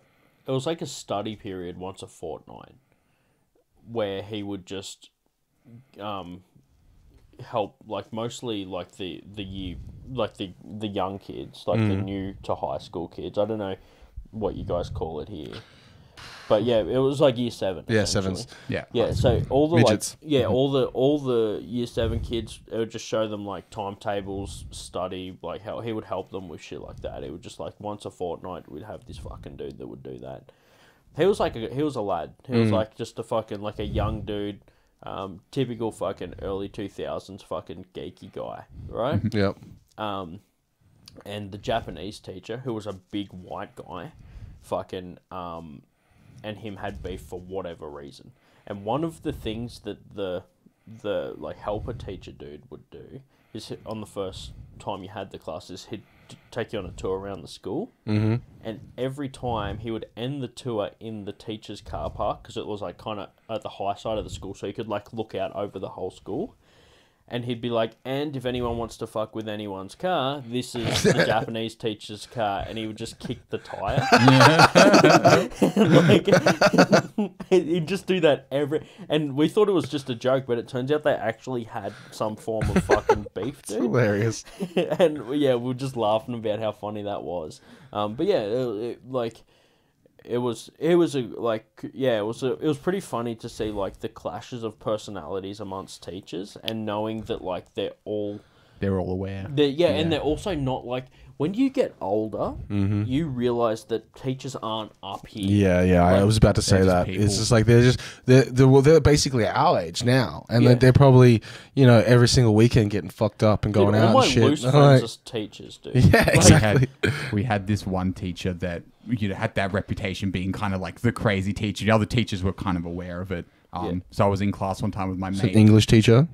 it was like a study period once a fortnight, where he would just help, like, mostly like the young kids, like the new to high school kids. I don't know what you guys call it here, but yeah, it was like year seven. Yeah, sevens. Yeah, yeah. So all the midgets. Like, yeah, all the year seven kids. It would just show them like timetables, study, like how he would help them with shit like that. It would just like once a fortnight we'd have this fucking dude that would do that. He was like he was a lad. He was like just a fucking like a young dude. Typical fucking early 2000s fucking geeky guy, right? Yep. And the Japanese teacher, who was a big white guy, fucking, and him had beef for whatever reason. And one of the things that the like helper teacher dude would do is on the first time you had the classes, he'd take you on a tour around the school, and every time he would end the tour in the teacher's car park, because it was like kind of at the high side of the school, so you could like look out over the whole school, and he'd be like, and if anyone wants to fuck with anyone's car, this is the Japanese teacher's car, and he would just kick the tire. Like, he'd just do that every, and we thought it was just a joke, but it turns out they actually had some form of fucking beef, dude. It's hilarious. And yeah, we were just laughing about how funny that was. But yeah, it was pretty funny to see like the clashes of personalities amongst teachers, and knowing that like they're all aware. Yeah, and they're also not like, when you get older, you realize that teachers aren't up here. Yeah, like, I was about to say that. It's just like they're basically our age now, and they're probably, you know, every single weekend getting fucked up and going out and shit. Loose friends as teachers, dude. Yeah, exactly. We had this one teacher that, you know, had that reputation being kind of like the crazy teacher. The other teachers were kind of aware of it. So I was in class one time with my mate. An English teacher?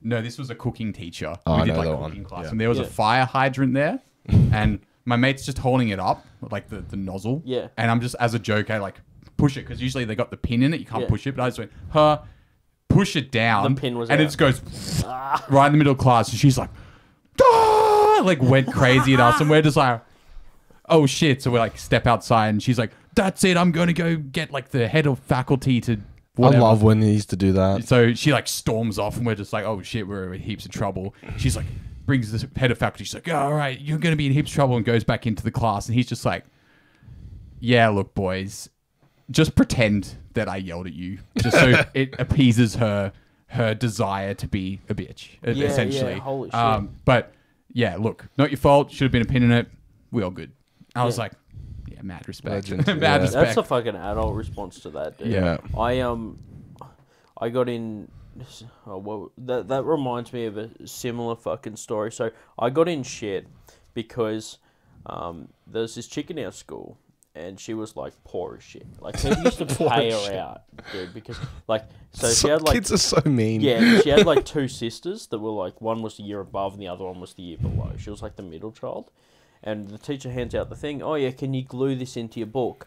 No, this was a cooking teacher. Oh, we did like a cooking class, and there was a fire hydrant there, and my mate's just holding it up, like the nozzle. Yeah. And I'm just, as a joke, I like push it, because usually they got the pin in it, you can't push it, but I just went, push it down. The pin was out. It just goes right in the middle of class, and she's like, "Dah!" Like went crazy at us, and we're just like, oh shit. So we like step outside, and she's like, "That's it, I'm going to go get like the head of faculty to..." Whatever. I love when they used to do that. So she like storms off, and we're just like, oh shit, we're in heaps of trouble. She's like, brings the head of faculty. She's like, "All right, you're going to be in heaps of trouble," and goes back into the class. And he's just like, "Yeah, look, boys, just pretend that I yelled at you, just so it appeases her desire to be a bitch, essentially." Yeah, holy shit. But yeah, look, not your fault. Should have been a pin in it. We all good. I was like, yeah, mad respect. Mad respect. That's a fucking adult response to that, dude. Yeah. I got in... Oh, well, that reminds me of a similar fucking story. So, I got in shit because there was this chick in our school, and she was, like, poor as shit. Like, people used to pay her out, dude, because, like... So, she had, like... Kids are so mean. Yeah, she had, like, two sisters that were, like... One was the year above, and the other one was the year below. She was, like, the middle child. And the teacher hands out the thing. "Oh, yeah, can you glue this into your book?"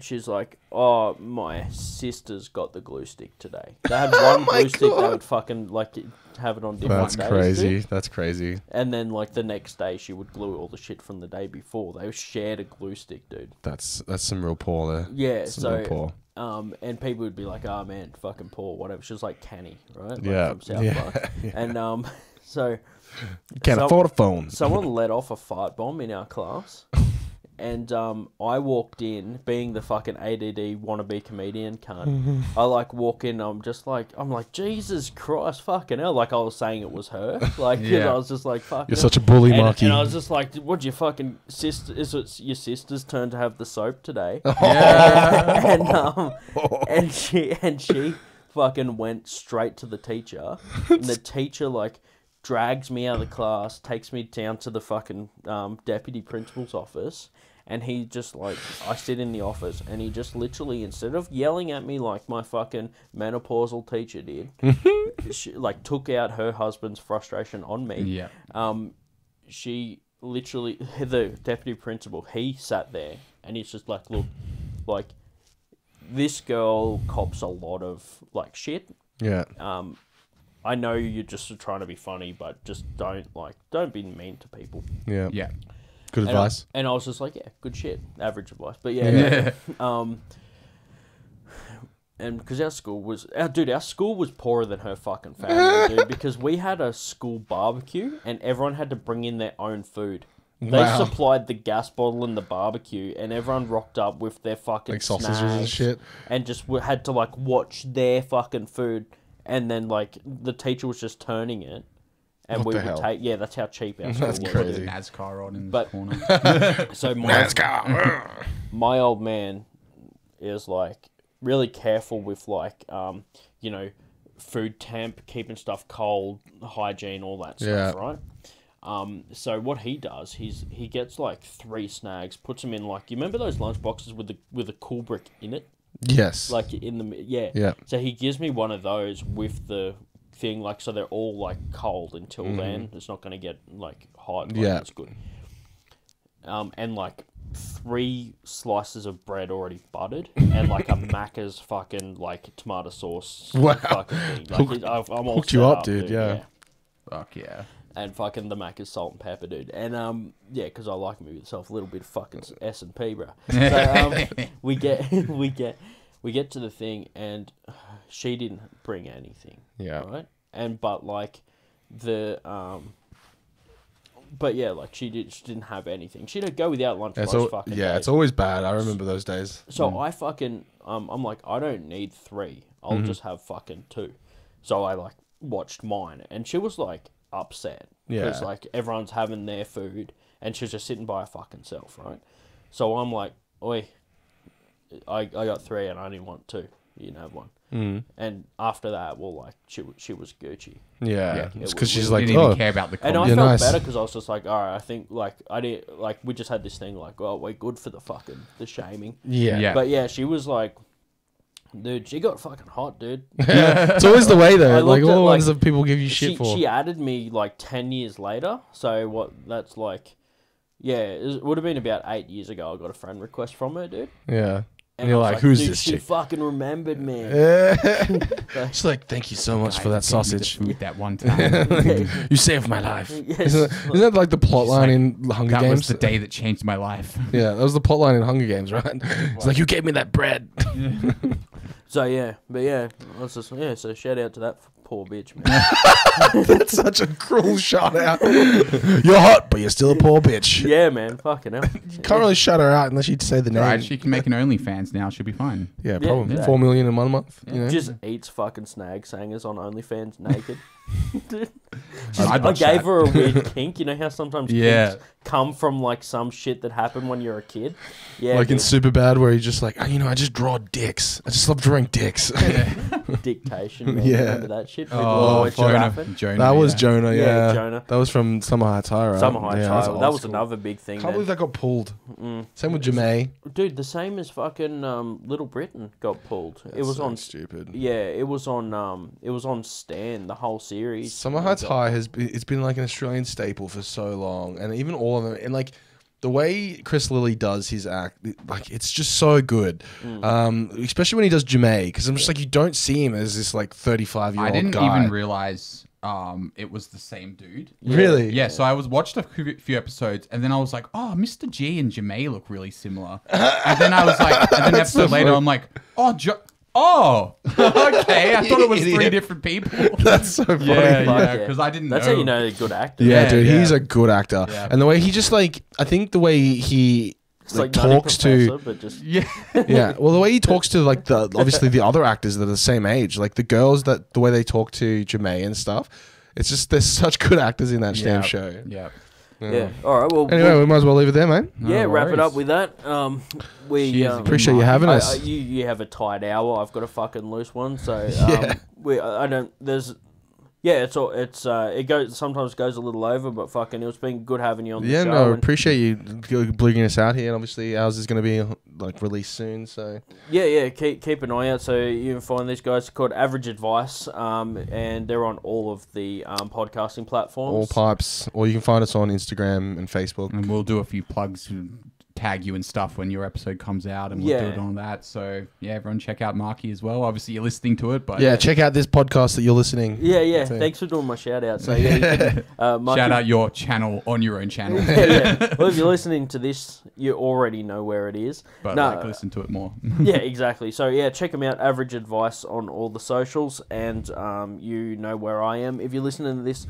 She's like, "Oh, my sister's got the glue stick today." They had one glue stick. They would fucking, like, have it on different days. That's crazy. That's crazy. And then, like, the next day, she would glue all the shit from the day before. They shared a glue stick, dude. That's some real poor there. Yeah, real poor. And people would be like, "Oh, man, fucking poor," whatever. She was like Canny, right? Like, from South Park. And, so... Can't afford a phone. Someone let off a fart bomb in our class, and I walked in, being the fucking ADD wannabe comedian cunt. I like walk in, I'm like, "Jesus Christ, fucking hell!" Like I was saying it was her. Like I was just like, "Fuck, you're such a bully, Marky." And I was just like, "What's your fucking sister? Is it your sister's turn to have the soap today?" And she fucking went straight to the teacher, and the teacher like drags me out of the class, takes me down to the fucking deputy principal's office, and he just like, I sit in the office, and he just literally, instead of yelling at me like my fucking menopausal teacher did, she like took out her husband's frustration on me. Yeah. She literally, the deputy principal, he sat there, and he's just like, "Look, like this girl cops a lot of like shit. Yeah. I know you're just trying to be funny, but just don't be mean to people." Yeah. Yeah. Good advice. And I was just like, yeah, good shit. Average advice. But yeah. And because our school was... our school was poorer than her fucking family, dude. Because we had a school barbecue and everyone had to bring in their own food. They supplied the gas bottle and the barbecue, and everyone rocked up with their fucking like sausages snacks and shit, and just had to like watch their fucking food, and then like the teacher was just turning it, and we would take. Yeah, that's how cheap our school was. That's crazy. NASCAR on in the corner. So my old man is like really careful with like you know, food temp, keeping stuff cold, hygiene, all that stuff, right? So what he does, he gets like 3 snags, puts them in like, you remember those lunch boxes with the cool brick in it? Yes. Like in the, yeah. So he gives me one of those with the thing, like, so they're all like cold until then. It's not going to get like hot. Like, yeah. That's good. And like 3 slices of bread already buttered and like a Macca's fucking like tomato sauce. Wow. Fucking thing. Like, I'm all hooked you up, dude. Yeah. Fuck yeah. And fucking the Mac is salt and pepper, dude. And, yeah, because I like me myself a little bit of fucking S&P, bro. So, we get to the thing, and she didn't bring anything. Yeah. Right? And, but, like, but, yeah, like, she didn't have anything. She'd go without lunch for those fucking days. It's always bad. I remember those days. So, I fucking, I'm like, I don't need 3. I'll just have fucking 2. So, I, like, watched mine. And she was, like... upset because like everyone's having their food and she's just sitting by her fucking self, right? So I'm like, oi, I got 3 and I only want 2. You can have 1. And after that, well, like she was Gucci. Yeah, it's because she's like, didn't even care about the comment. And I felt better because I was just like, all right, I think like we just had this thing like, oh, we're good for the fucking shaming. Yeah. But yeah, she was like. Dude, she got fucking hot, dude. Yeah, it's always the way, though. Like, all the ones that people give you shit for. She added me, like, 10 years later. So, what, that's like... Yeah, it would have been about 8 years ago I got a friend request from her, dude. Yeah. And you're like, who's this chick? She fucking remembered me. Yeah. She's like, thank you so much for that sausage. That one time. You saved my life. Isn't that like the plot line in Hunger Games? That was the day that changed my life. Yeah, that was the plot line in Hunger Games, right? It's like, you gave me that bread. So, yeah. But, yeah. So, shout out to that poor bitch, man. That's such a cruel shout out. You're hot, but you're still a poor bitch. Yeah, man. Fucking hell. You can't really shut her out unless you say the name. Right, she can make an OnlyFans now. She'll be fine. Yeah, probably. Yeah. 4 million in 1 month. Yeah. You know? Just eats fucking snag singers on OnlyFans naked. Dude. I gave her a weird kink. You know how sometimes kinks come from like some shit that happened when you're a kid? Yeah, like in Superbad where you're just like, oh, you know, I just draw dicks. I just love drawing dicks. Dictation, man. Yeah. Remember that shit? Oh, Jonah. That was Jonah, yeah. Jonah. That was from Summer High Tire, right? Summer High Tire. That was another big thing. Can't believe that got pulled. Same with Jermaine. Dude, the same as fucking Little Britain got pulled. That's so stupid. Yeah, it was on Stan, the whole series. Summer High Tire it's been like an Australian staple for so long, and even all of them, and like the way Chris Lilly does his act, like it's just so good. Especially when he does Jermaine, because I'm just like, you don't see him as this like 35-year-old guy. I didn't even realize it was the same dude. Really? Yeah. So I was watched a few episodes, and then I was like, oh, Mr. G and Jermaine look really similar. And then I was like, and then an episode later, I'm like, oh, oh, okay. I thought it was 3 different people. That's so funny. Yeah, because I didn't know. That's how you know they're a good actor. Yeah, dude, he's a good actor. Yeah. And the way he just like, I think the way he like talks to, but just... Well, the way he talks to like the obviously the other actors that are the same age, like the girls that the way they talk to Jermaine and stuff, it's just there's such good actors in that damn show. Yeah. Yeah. All right. Well. Anyway, we might as well leave it there, mate. Yeah. No wrap it up with that. We appreciate you having us. You have a tight hour. I've got a fucking loose one, so I don't. There's. Yeah. It's all. It's. It goes. Sometimes goes a little over, but fucking, it's been good having you on the show. Yeah. No. Appreciate you blugging us out here, and obviously ours is going to be like released soon. So. Yeah. Yeah. Keep an eye out. So you can find these guys called Average Advice, and they're on all of the podcasting platforms. All pipes. Or you can find us on Instagram and Facebook. And we'll do a few plugs. tag you and stuff when your episode comes out, and we'll do it on that. So yeah, everyone check out Marky as well. Obviously you're listening to it, but yeah, check out this podcast that you're listening. Yeah, yeah. Thanks for doing my shout out. So yeah, you can, Marky, shout out your channel on your own channel. Well, if you're listening to this, you already know where it is. But like, listen to it more. Yeah, exactly. So yeah, check them out. Average Advice on all the socials, and you know where I am. If you're listening to this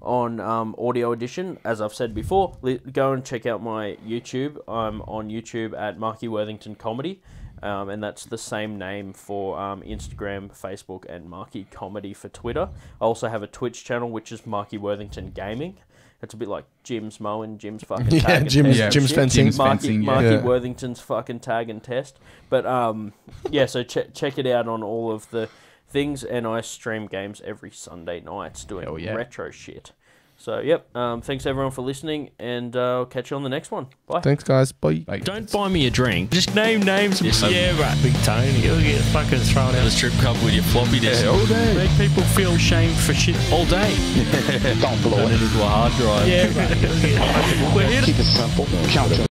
on audio edition, as I've said before, go and check out my YouTube. I'm on YouTube at Marky Worthington Comedy, and that's the same name for Instagram, Facebook, and Marky Comedy for Twitter. I also have a Twitch channel, which is Marky Worthington Gaming. It's a bit like Jim's mowing, Jim's fucking tag and Jim's, test. Jim's fencing. Marky Worthington's fucking tag and test. But yeah, so check it out on all of the things, and I stream games every Sunday nights doing retro shit. So, yep. Thanks, everyone, for listening, and I'll catch you on the next one. Bye. Thanks, guys. Bye. Bye. Don't buy me a drink. Just name names. Yeah, right. Big Tony. You'll get fucking thrown out of the strip club with your floppy disk. Yeah, all day. Make people feel shamed for shit all day. Don't blow it into a hard drive. Yeah, right. We're here to keep it simple.